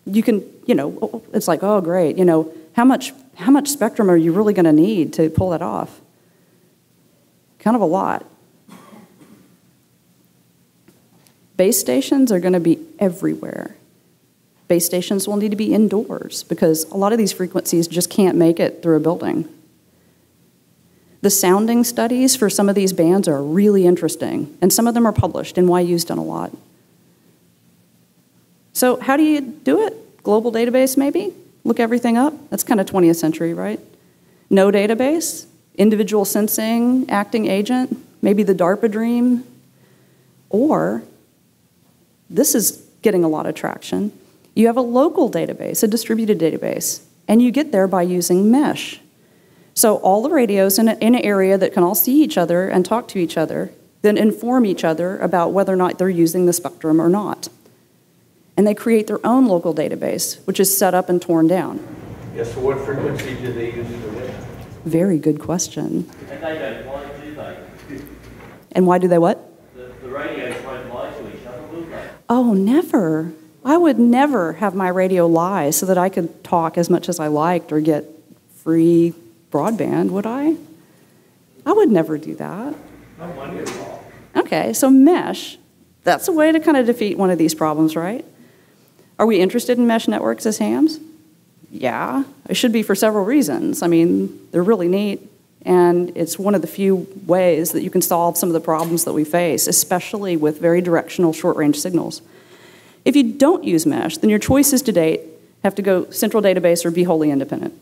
You can, you know, it's like, oh, great, you know, how much, how much spectrum are you really going to need to pull that off? Kind of a lot. Base stations are going to be everywhere. Base stations will need to be indoors because a lot of these frequencies just can't make it through a building. The sounding studies for some of these bands are really interesting, and some of them are published, and N Y U's done a lot. So how do you do it? Global database, maybe? Look everything up? That's kind of twentieth century, right? No database, individual sensing, acting agent, maybe the DARPA dream. Or, this is getting a lot of traction, You have a local database, a distributed database, and you get there by using mesh. So all the radios in, a, in an area that can all see each other and talk to each other, then inform each other about whether or not they're using the spectrum or not. And they create their own local database, which is set up and torn down. Yes, yeah, so what frequency do they use for this? Very good question. And they don't lie, do they? And why do they what? The, the radios won't lie to each other, will they? Oh, never. I would never have my radio lie so that I could talk as much as I liked or get free broadband, would I? I would never do that. Not one at all. Okay, so mesh, that's a way to kind of defeat one of these problems, right? Are we interested in mesh networks as hams? Yeah, it should be for several reasons. I mean, they're really neat, and it's one of the few ways that you can solve some of the problems that we face, especially with very directional short-range signals. If you don't use mesh, then your choices to date have to go central database or be wholly independent.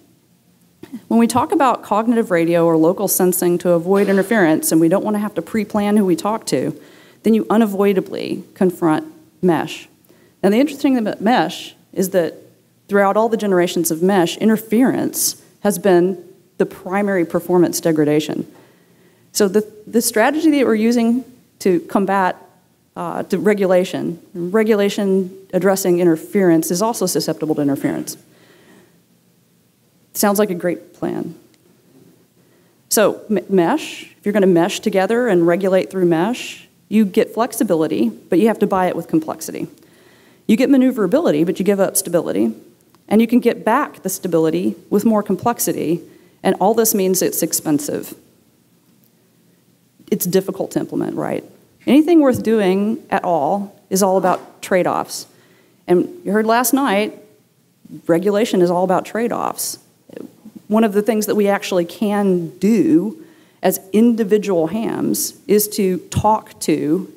When we talk about cognitive radio or local sensing to avoid interference, and we don't want to have to pre-plan who we talk to, then you unavoidably confront mesh. Now, the interesting thing about mesh is that throughout all the generations of mesh, interference has been the primary performance degradation. So the, the strategy that we're using to combat Uh, to regulation. Regulation addressing interference is also susceptible to interference. Sounds like a great plan. So mesh, if you're going to mesh together and regulate through mesh, you get flexibility, but you have to buy it with complexity. You get maneuverability, but you give up stability. And you can get back the stability with more complexity, and all this means it's expensive. It's difficult to implement, right? Anything worth doing at all is all about trade-offs. And you heard last night, regulation is all about trade-offs. One of the things that we actually can do as individual hams is to talk to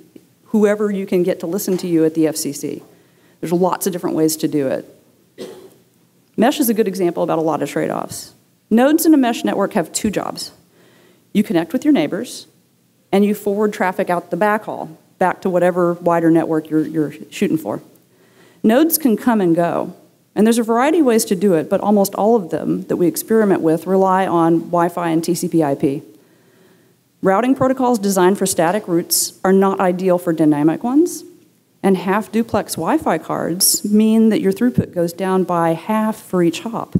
whoever you can get to listen to you at the F C C. There's lots of different ways to do it. Mesh is a good example about a lot of trade-offs. Nodes in a mesh network have two jobs. You connect with your neighbors, and you forward traffic out the backhaul, back to whatever wider network you're, you're shooting for. Nodes can come and go, and there's a variety of ways to do it, but almost all of them that we experiment with rely on Wi-Fi and T C P I P. Routing protocols designed for static routes are not ideal for dynamic ones, and half-duplex Wi-Fi cards mean that your throughput goes down by half for each hop,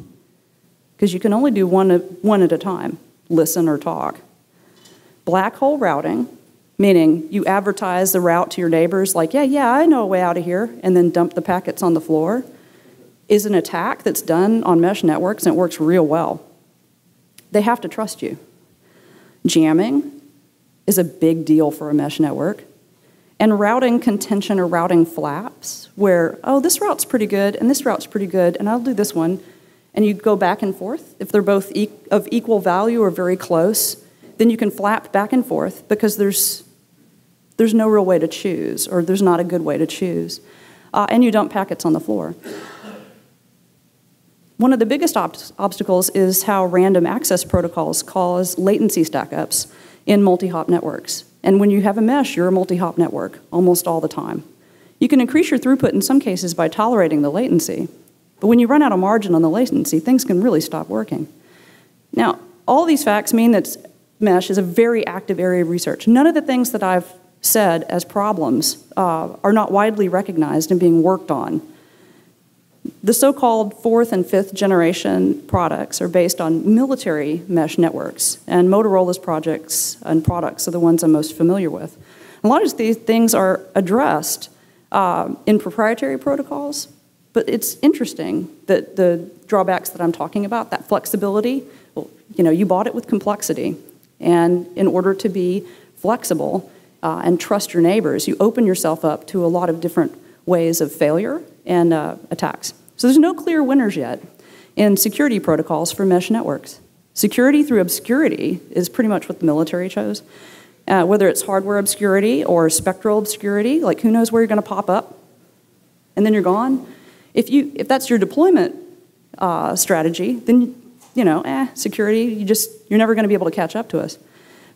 because you can only do one, one at a time, listen or talk. Black hole routing, meaning you advertise the route to your neighbors like, yeah, yeah, I know a way out of here, and then dump the packets on the floor, is an attack that's done on mesh networks, and it works real well. They have to trust you. Jamming is a big deal for a mesh network. And routing contention or routing flaps, where, oh, this route's pretty good, and this route's pretty good, and I'll do this one, and you go back and forth. If they're both e- of equal value or very close, then you can flap back and forth because there's, there's no real way to choose, or there's not a good way to choose. Uh, and you dump packets on the floor. One of the biggest ob- obstacles is how random access protocols cause latency stackups in multi-hop networks. And when you have a mesh, you're a multi-hop network almost all the time. You can increase your throughput in some cases by tolerating the latency, but when you run out of margin on the latency, things can really stop working. Now, all these facts mean that's mesh is a very active area of research. None of the things that I've said as problems uh, are not widely recognized and being worked on. The so-called fourth and fifth generation products are based on military mesh networks, and Motorola's projects and products are the ones I'm most familiar with. A lot of these things are addressed uh, in proprietary protocols, but it's interesting that the drawbacks that I'm talking about, that flexibility, well, you know, you bought it with complexity. And in order to be flexible uh, and trust your neighbors, you open yourself up to a lot of different ways of failure and uh, attacks. So there's no clear winners yet in security protocols for mesh networks. Security through obscurity is pretty much what the military chose. Uh, whether it's hardware obscurity or spectral obscurity, like who knows where you're gonna pop up, and then you're gone. If, you, if that's your deployment uh, strategy, then you know, eh, security, you just, you're never going to be able to catch up to us.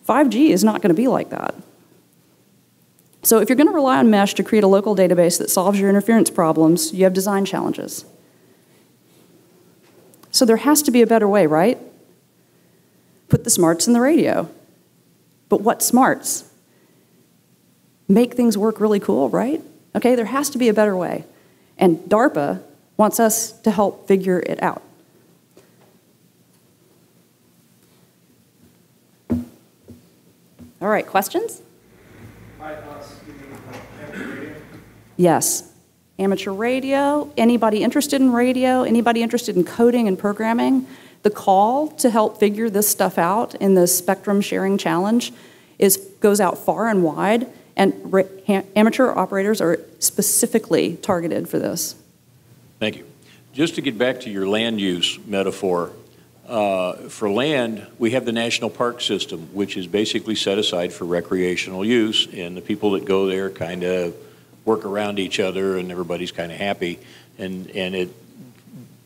five G is not going to be like that. So if you're going to rely on mesh to create a local database that solves your interference problems, you have design challenges. So there has to be a better way, right? Put the smarts in the radio. But what smarts? Make things work really cool, right? Okay, there has to be a better way. And DARPA wants us to help figure it out. All right, questions? Hi, uh, excuse me, amateur radio? Yes, amateur radio, anybody interested in radio, anybody interested in coding and programming. The call to help figure this stuff out in the spectrum sharing challenge is, goes out far and wide, and ra amateur operators are specifically targeted for this. Thank you. Just to get back to your land use metaphor, uh, for land, we have the national park system, which is basically set aside for recreational use, and the people that go there kind of work around each other, and everybody's kind of happy, and, and it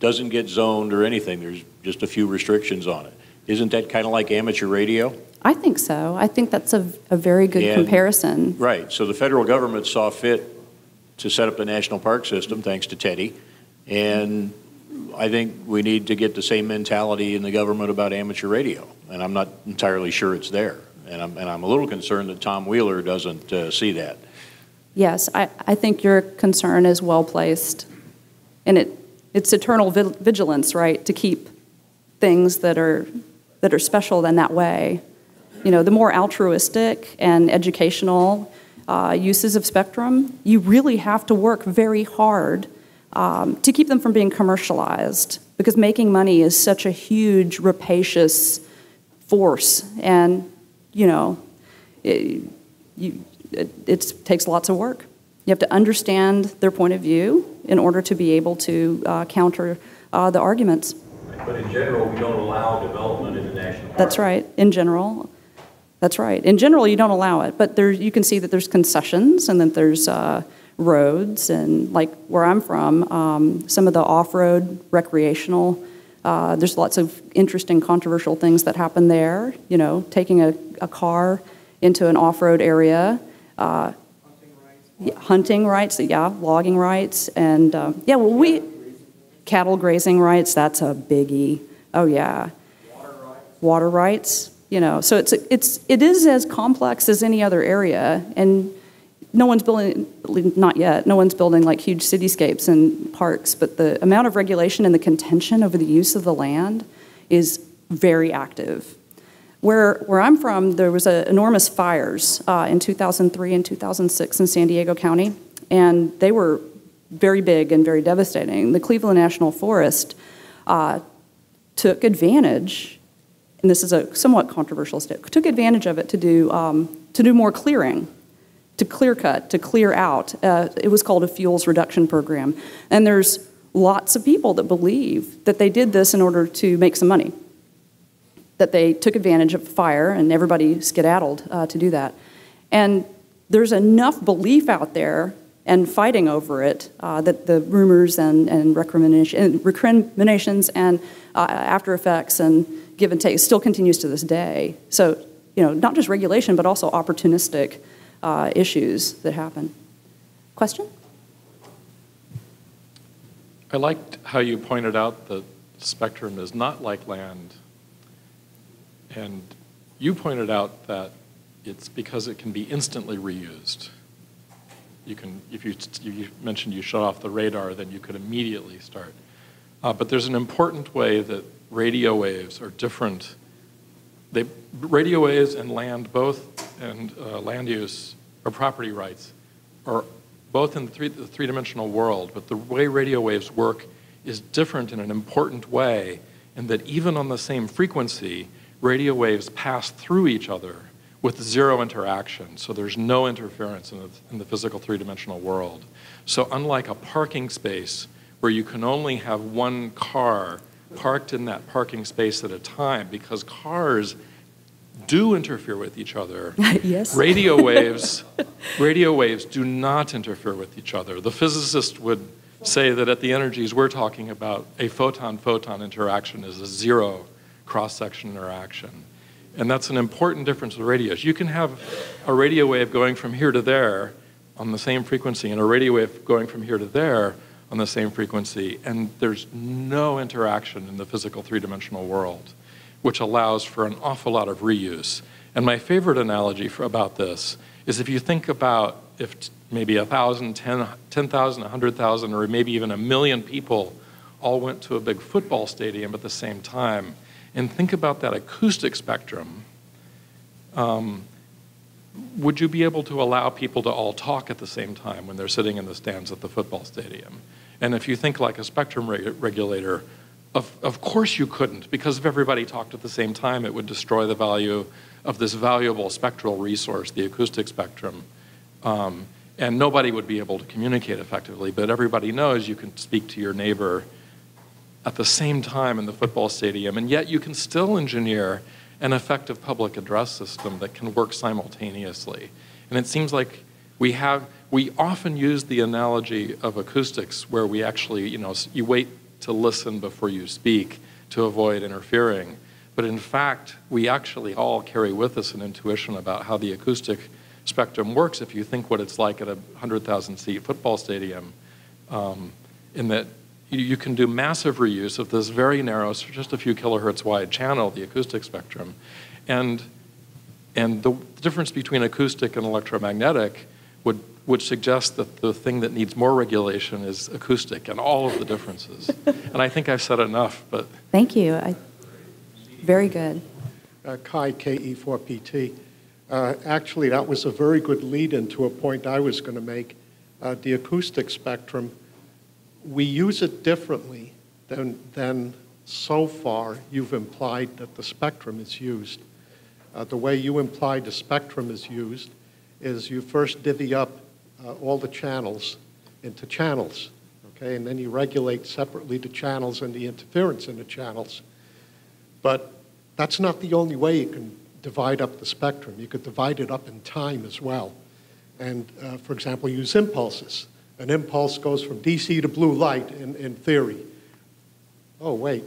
doesn't get zoned or anything. There's just a few restrictions on it. Isn't that kind of like amateur radio? I think so. I think that's a, a very good and, comparison. Right. So the federal government saw fit to set up the national park system, thanks to Teddy, and I think we need to get the same mentality in the government about amateur radio, and I'm not entirely sure it's there, and I'm, and I'm a little concerned that Tom Wheeler doesn't uh, see that. Yes, I, I think your concern is well-placed, and it, it's eternal vigilance, right, to keep things that are, that are special in that way. You know, the more altruistic and educational uh, uses of spectrum, you really have to work very hard um, to keep them from being commercialized, because making money is such a huge, rapacious force, and, you know, it, you, it, it takes lots of work. You have to understand their point of view in order to be able to uh, counter uh, the arguments. But in general, we don't allow development in the national park. That's right, in general. That's right. In general, you don't allow it, but there, you can see that there's concessions and that there's uh, roads, and like where I'm from, um, some of the off-road recreational, uh, there's lots of interesting controversial things that happen there, you know, taking a, a car into an off-road area, uh, hunting rights, yeah, hunting rights, yeah, logging rights, and uh, yeah, well, we, cattle grazing rights, that's a biggie, oh yeah. Water rights. Water rights. You know, so it's it's it is as complex as any other area, and no one's building, not yet. No one's building like huge cityscapes and parks, but the amount of regulation and the contention over the use of the land is very active. Where where I'm from, there was a, enormous fires uh, in two thousand three and two thousand six in San Diego County, and they were very big and very devastating. The Cleveland National Forest uh, took advantage. And this is a somewhat controversial step, took advantage of it to do, um, to do more clearing, to clear cut, to clear out. Uh, it was called a fuels reduction program. And there's lots of people that believe that they did this in order to make some money, that they took advantage of fire and everybody skedaddled uh, to do that. And there's enough belief out there and fighting over it uh, that the rumors and, and recriminations and uh, after effects and give and take still continues to this day. So, you know, not just regulation, but also opportunistic uh, issues that happen. Question? I liked how you pointed out that spectrum is not like land. And you pointed out that it's because it can be instantly reused. You can, if you, you mentioned you shut off the radar, then you could immediately start. Uh, but there's an important way that radio waves are different. They, radio waves and land both, and uh, land use or property rights are both in the, three, the three-dimensional world, but the way radio waves work is different in an important way, in that even on the same frequency, radio waves pass through each other with zero interaction, so there's no interference in the, in the physical three-dimensional world. So unlike a parking space where you can only have one car parked in that parking space at a time, because cars do interfere with each other. Yes. Radio waves, radio waves do not interfere with each other. The physicist would say that at the energies we're talking about, a photon-photon interaction is a zero cross-section interaction. And that's an important difference with radios. You can have a radio wave going from here to there on the same frequency and a radio wave going from here to there on the same frequency, and there's no interaction in the physical three-dimensional world, which allows for an awful lot of reuse. And my favorite analogy for, about this is if you think about if maybe one thousand, ten thousand, one hundred thousand, or maybe even a million people all went to a big football stadium at the same time, and think about that acoustic spectrum, um, would you be able to allow people to all talk at the same time when they're sitting in the stands at the football stadium? And if you think like a spectrum re regulator, of, of course you couldn't, because if everybody talked at the same time, it would destroy the value of this valuable spectral resource, the acoustic spectrum. Um, and nobody would be able to communicate effectively, but everybody knows you can speak to your neighbor at the same time in the football stadium, and yet you can still engineer an effective public address system that can work simultaneously. And it seems like we have, we often use the analogy of acoustics where we actually, you know, you wait to listen before you speak to avoid interfering. But in fact, we actually all carry with us an intuition about how the acoustic spectrum works if you think what it's like at a one hundred thousand seat football stadium, um, in that you can do massive reuse of this very narrow, just a few kilohertz wide channel, the acoustic spectrum. And, and the difference between acoustic and electromagnetic would, would suggest that the thing that needs more regulation is acoustic, and all of the differences. And I think I've said enough, but. Thank you. I, very good. Uh, Kai, K E four P T. Uh, actually, that was a very good lead into a point I was going to make. Uh, the acoustic spectrum, we use it differently than, than so far you've implied that the spectrum is used. Uh, the way you imply the spectrum is used is you first divvy up uh, all the channels into channels, okay? And then you regulate separately the channels and the interference in the channels. But that's not the only way you can divide up the spectrum. You could divide it up in time as well. And uh, for example, use impulses. An impulse goes from D C to blue light in, in theory. Oh, wait.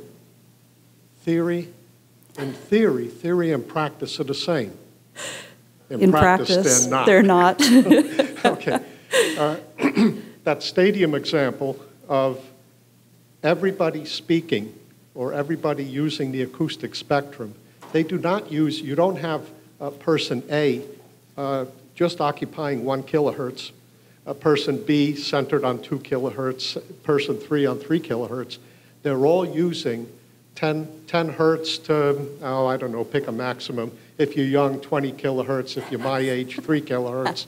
Theory? In theory, theory and practice are the same. In, in practice, practice, they're not. They're not. Okay. Uh, that stadium example of everybody speaking or everybody using the acoustic spectrum, they do not use, you don't have uh, person A uh, just occupying one kilohertz, a person B centered on two kilohertz, person three on three kilohertz. They're all using ten, ten hertz to, oh, I don't know, pick a maximum. If you're young, twenty kilohertz. If you're my age, three kilohertz.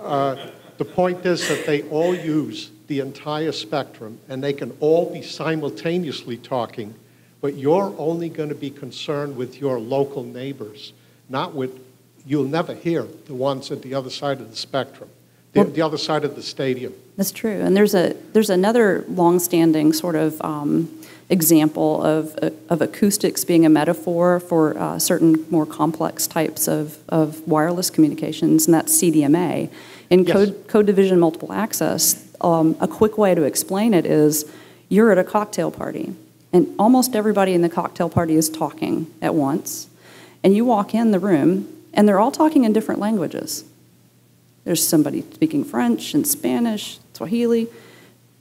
Uh, the point is that they all use the entire spectrum, and they can all be simultaneously talking, but you're only going to be concerned with your local neighbors, not with, you'll never hear the ones at the other side of the spectrum. The, the other side of the stadium. That's true. And there's a there's another long-standing sort of um, example of of acoustics being a metaphor for uh, certain more complex types of of wireless communications, and that's C D M A. In yes. code code division multiple access, um, a quick way to explain it is you're at a cocktail party, and almost everybody in the cocktail party is talking at once, and you walk in the room, and they're all talking in different languages. There's somebody speaking French and Spanish, Swahili.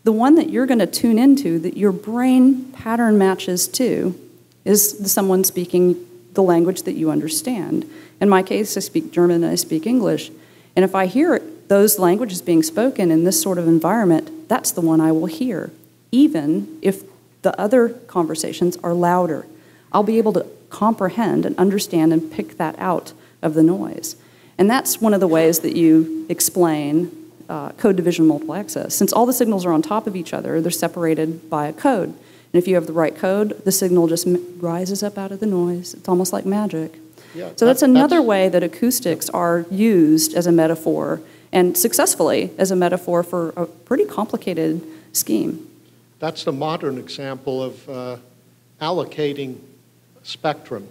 The one that you're going to tune into that your brain pattern matches to is someone speaking the language that you understand. In my case, I speak German and I speak English. And if I hear those languages being spoken in this sort of environment, that's the one I will hear, even if the other conversations are louder. I'll be able to comprehend and understand and pick that out of the noise. And that's one of the ways that you explain uh, code division multiple access. Since all the signals are on top of each other, they're separated by a code. And if you have the right code, the signal just m rises up out of the noise. It's almost like magic. Yeah, so that's, that's another that's, way that acoustics are used as a metaphor, and successfully as a metaphor for a pretty complicated scheme. That's the modern example of uh, allocating spectrum.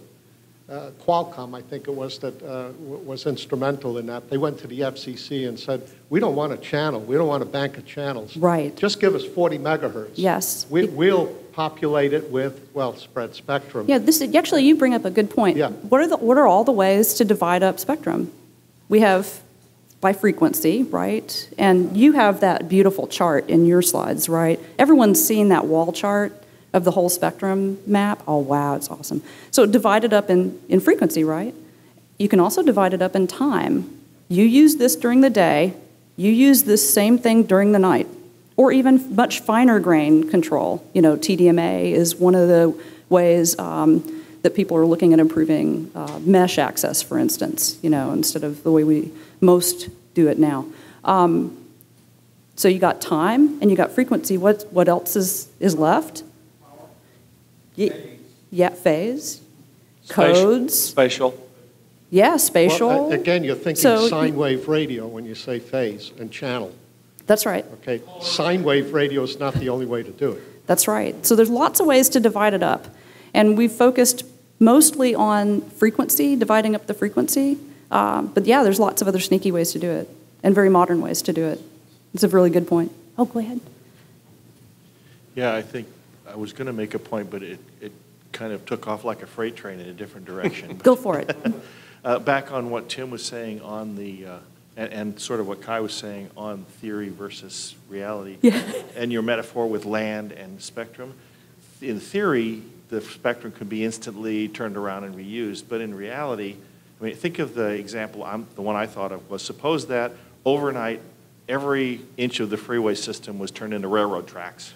uh, Qualcomm, I think it was, that uh, was instrumental in that. They went to the F C C and said, we don't want a channel. We don't want a bank of channels. Right. Just give us forty megahertz. Yes. We, we'll populate it with, well, spread spectrum. Yeah, this is, actually, you bring up a good point. Yeah. What are the, what are all the ways to divide up spectrum? We have by frequency, right? And you have that beautiful chart in your slides, right? Everyone's seen that wall chart of the whole spectrum map. Oh, wow, it's awesome. So divide it up in, in frequency, right? You can also divide it up in time. You use this during the day. You use this same thing during the night. Or even much finer grain control. You know, T D M A is one of the ways um, that people are looking at improving uh, mesh access, for instance, you know, instead of the way we most do it now. Um, so you got time and you got frequency. What, what else is, is left? Power. Phase. Yeah, phase. Spatial. Codes. Spatial. Yeah, spatial. Well, again, you're thinking so sine wave radio when you say phase and channel. That's right. Okay, sine wave radio is not the only way to do it. That's right. So there's lots of ways to divide it up. And we've focused mostly on frequency, dividing up the frequency. Um, but yeah, there's lots of other sneaky ways to do it and very modern ways to do it. It's a really good point. Oh, go ahead. Yeah, I think I was going to make a point, but it, it kind of took off like a freight train in a different direction. Go for it. uh, back on what Tim was saying on the... Uh, And, and sort of what Kai was saying on theory versus reality, yeah. And your metaphor with land and spectrum. In theory, the spectrum could be instantly turned around and reused, but in reality, I mean, think of the example, I'm, the one I thought of was, suppose that overnight, every inch of the freeway system was turned into railroad tracks.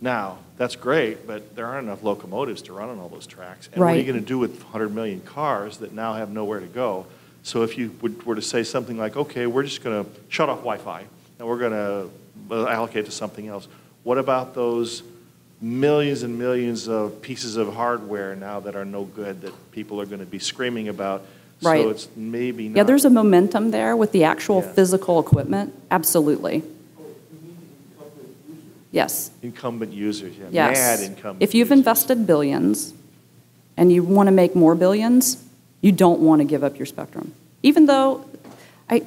Now, that's great, but there aren't enough locomotives to run on all those tracks. And right. What are you going to do with one hundred million cars that now have nowhere to go? So if you were to say something like, okay, we're just going to shut off Wi-Fi and we're going to allocate to something else, what about those millions and millions of pieces of hardware now that are no good that people are going to be screaming about? Right. So it's maybe not. Yeah, there's a momentum there with the actual yeah. physical equipment. Absolutely. Yes. Incumbent users, yeah. Yes. Mad incumbent If you've users. invested billions and you want to make more billions, you don't want to give up your spectrum. Even though, I,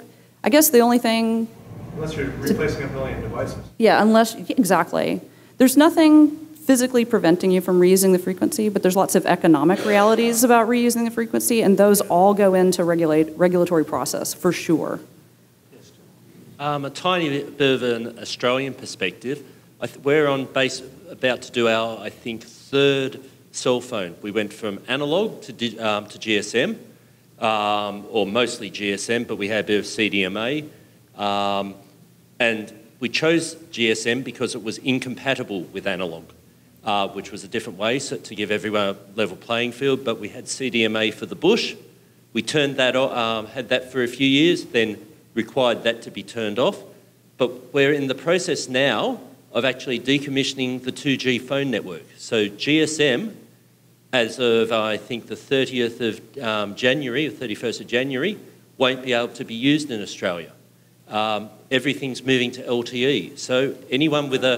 I guess the only thing... Unless you're replacing to, a million devices. Yeah, unless, exactly. There's nothing physically preventing you from reusing the frequency, but there's lots of economic realities about reusing the frequency, and those all go into regulate, regulatory process, for sure. Um, a tiny bit of an Australian perspective. I th we're on base, about to do our, I think, third... cell phone. We went from analog to, um, to G S M, um, or mostly G S M, but we had a bit of C D M A. Um, and we chose G S M because it was incompatible with analog, uh, which was a different way so to give everyone a level playing field, but we had C D M A for the bush. We turned that off, um, had that for a few years, then required that to be turned off. But we're in the process now of actually decommissioning the two G phone network. So G S M, as of uh, I think the thirtieth of um, January, or thirty-first of January, won't be able to be used in Australia. Um, everything's moving to L T E. So anyone with a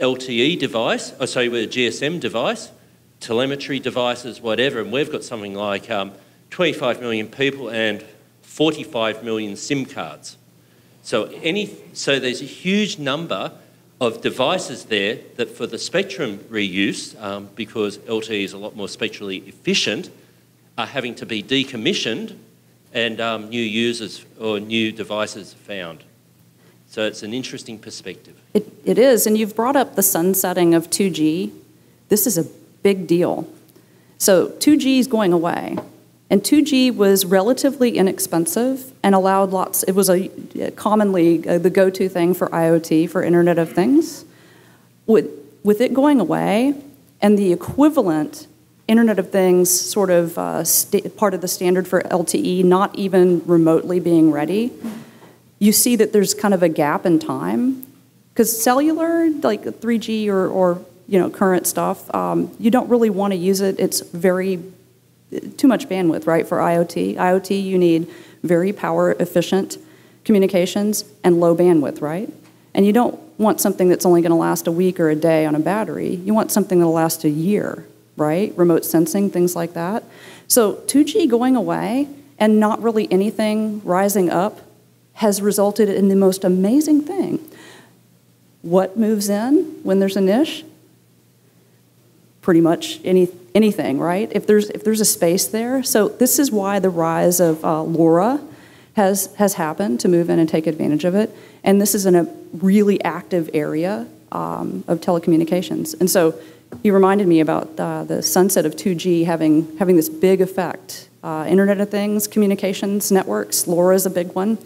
L T E device, or sorry, with a G S M device, telemetry devices, whatever, and we've got something like um, twenty-five million people and forty-five million SIM cards. So any, so there's a huge number of devices there that for the spectrum reuse, um, because L T E is a lot more spectrally efficient, are having to be decommissioned and um, new users or new devices found. So it's an interesting perspective. It, it is, and you've brought up the sunsetting of two G. This is a big deal. So two G is going away, and two G was relatively inexpensive and allowed lots, it was a, commonly uh, the go-to thing for IoT, for Internet of Things. With, with it going away and the equivalent Internet of Things sort of uh, part of the standard for L T E not even remotely being ready, you see that there's kind of a gap in time. Because cellular, like three G or, or you know, current stuff, um, you don't really want to use it. It's very too much bandwidth, right, for IoT. IoT, you need very power-efficient communications and low bandwidth, right? And you don't want something that's only going to last a week or a day on a battery. You want something that will last a year right? Remote sensing, things like that. So two G going away and not really anything rising up has resulted in the most amazing thing. What moves in when there's a niche? Pretty much any, anything, right? If there's, if there's a space there. So this is why the rise of uh, LoRa has, has happened, to move in and take advantage of it. And this is in a really active area um, of telecommunications. And so you reminded me about uh, the sunset of two G having, having this big effect. Uh, Internet of Things, communications networks, LoRa is a big one.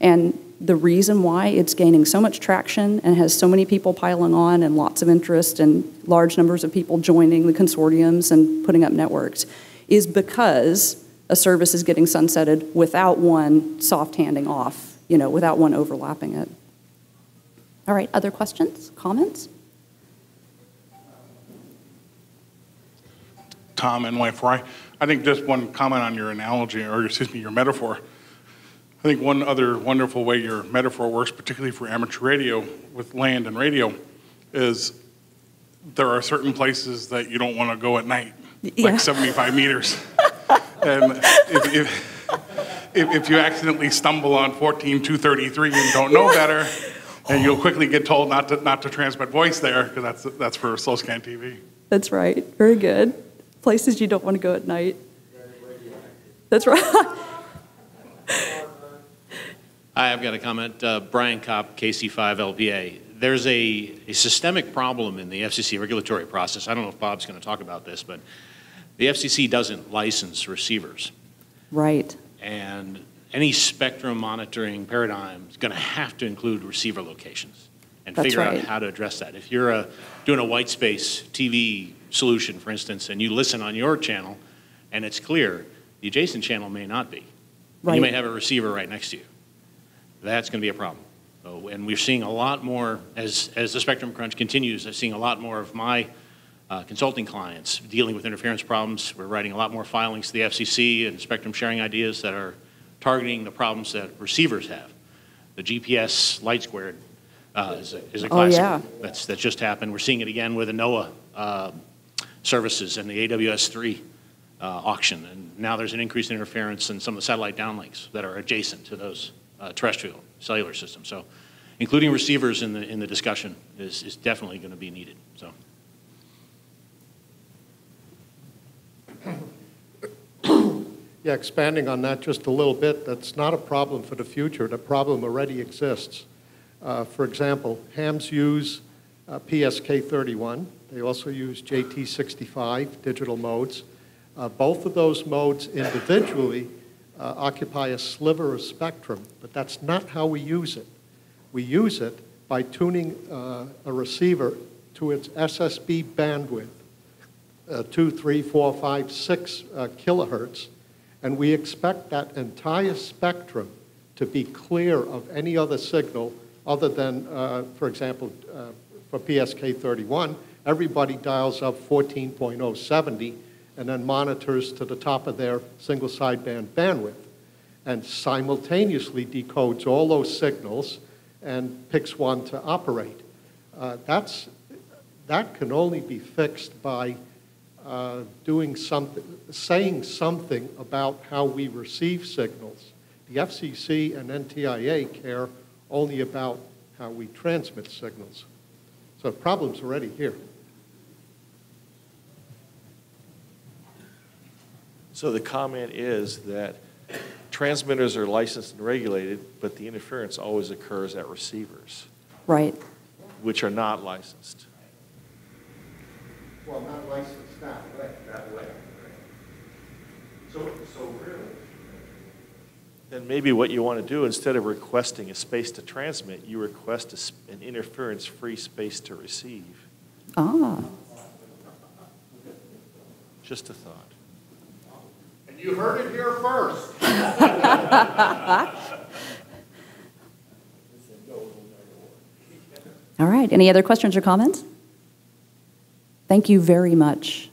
And the reason why it's gaining so much traction and has so many people piling on and lots of interest and large numbers of people joining the consortiums and putting up networks is because a service is getting sunsetted without one soft handing off, you know, without one overlapping it. All right, other questions, comments? Tom, N Y four Y. I think just one comment on your analogy, or excuse me, your metaphor. I think one other wonderful way your metaphor works, particularly for amateur radio with land and radio, is there are certain places that you don't want to go at night, yeah. Like seventy-five meters. And if, if, if, if you accidentally stumble on fourteen two thirty-three and don't know better, and you'll quickly get told not to, not to transmit voice there, because that's, that's for slow scan T V. That's right, very good. Places you don't want to go at night. That's right. Hi, I've got a comment. Uh, Brian Kopp, K C five L P A. There's a, a systemic problem in the F C C regulatory process. I don't know if Bob's going to talk about this, but the F C C doesn't license receivers. Right. And any spectrum monitoring paradigm is going to have to include receiver locations and That's figure right. out how to address that. If you're a, doing a white space T V solution, for instance, and you listen on your channel and it's clear, the adjacent channel may not be. Right. You may have a receiver right next to you. That's going to be a problem. So, and we're seeing a lot more, as, as the spectrum crunch continues, I'm seeing a lot more of my uh, consulting clients dealing with interference problems. We're writing a lot more filings to the F C C and spectrum sharing ideas that are targeting the problems that receivers have. The G P S light squared uh, is a, is a classic. Oh, yeah. That's, that just happened. We're seeing it again with a NOAA uh, services and the A W S three uh, auction, and now there's an increased interference in some of the satellite downlinks that are adjacent to those uh, terrestrial cellular systems. So, including receivers in the in the discussion is is definitely going to be needed. So, yeah, expanding on that just a little bit, that's not a problem for the future. The problem already exists. Uh, for example, hams use uh, P S K thirty-one. They also use J T sixty-five digital modes. Uh, both of those modes individually uh, occupy a sliver of spectrum, but that's not how we use it. We use it by tuning uh, a receiver to its S S B bandwidth, uh, two, three, four, five, six uh, kilohertz, and we expect that entire spectrum to be clear of any other signal other than, uh, for example, uh, for P S K thirty-one. Everybody dials up fourteen point oh seventy and then monitors to the top of their single sideband bandwidth and simultaneously decodes all those signals and picks one to operate. Uh, that's, that can only be fixed by uh, doing something, saying something about how we receive signals. The F C C and N T I A care only about how we transmit signals. So the problem's already here. So the comment is that transmitters are licensed and regulated, but the interference always occurs at receivers. Right. Which are not licensed. Well, not licensed that way. That way. So, so really. Then maybe what you want to do, instead of requesting a space to transmit, you request a, an interference-free space to receive. Ah. Just a thought. You heard it here first. All right. Any other questions or comments? Thank you very much.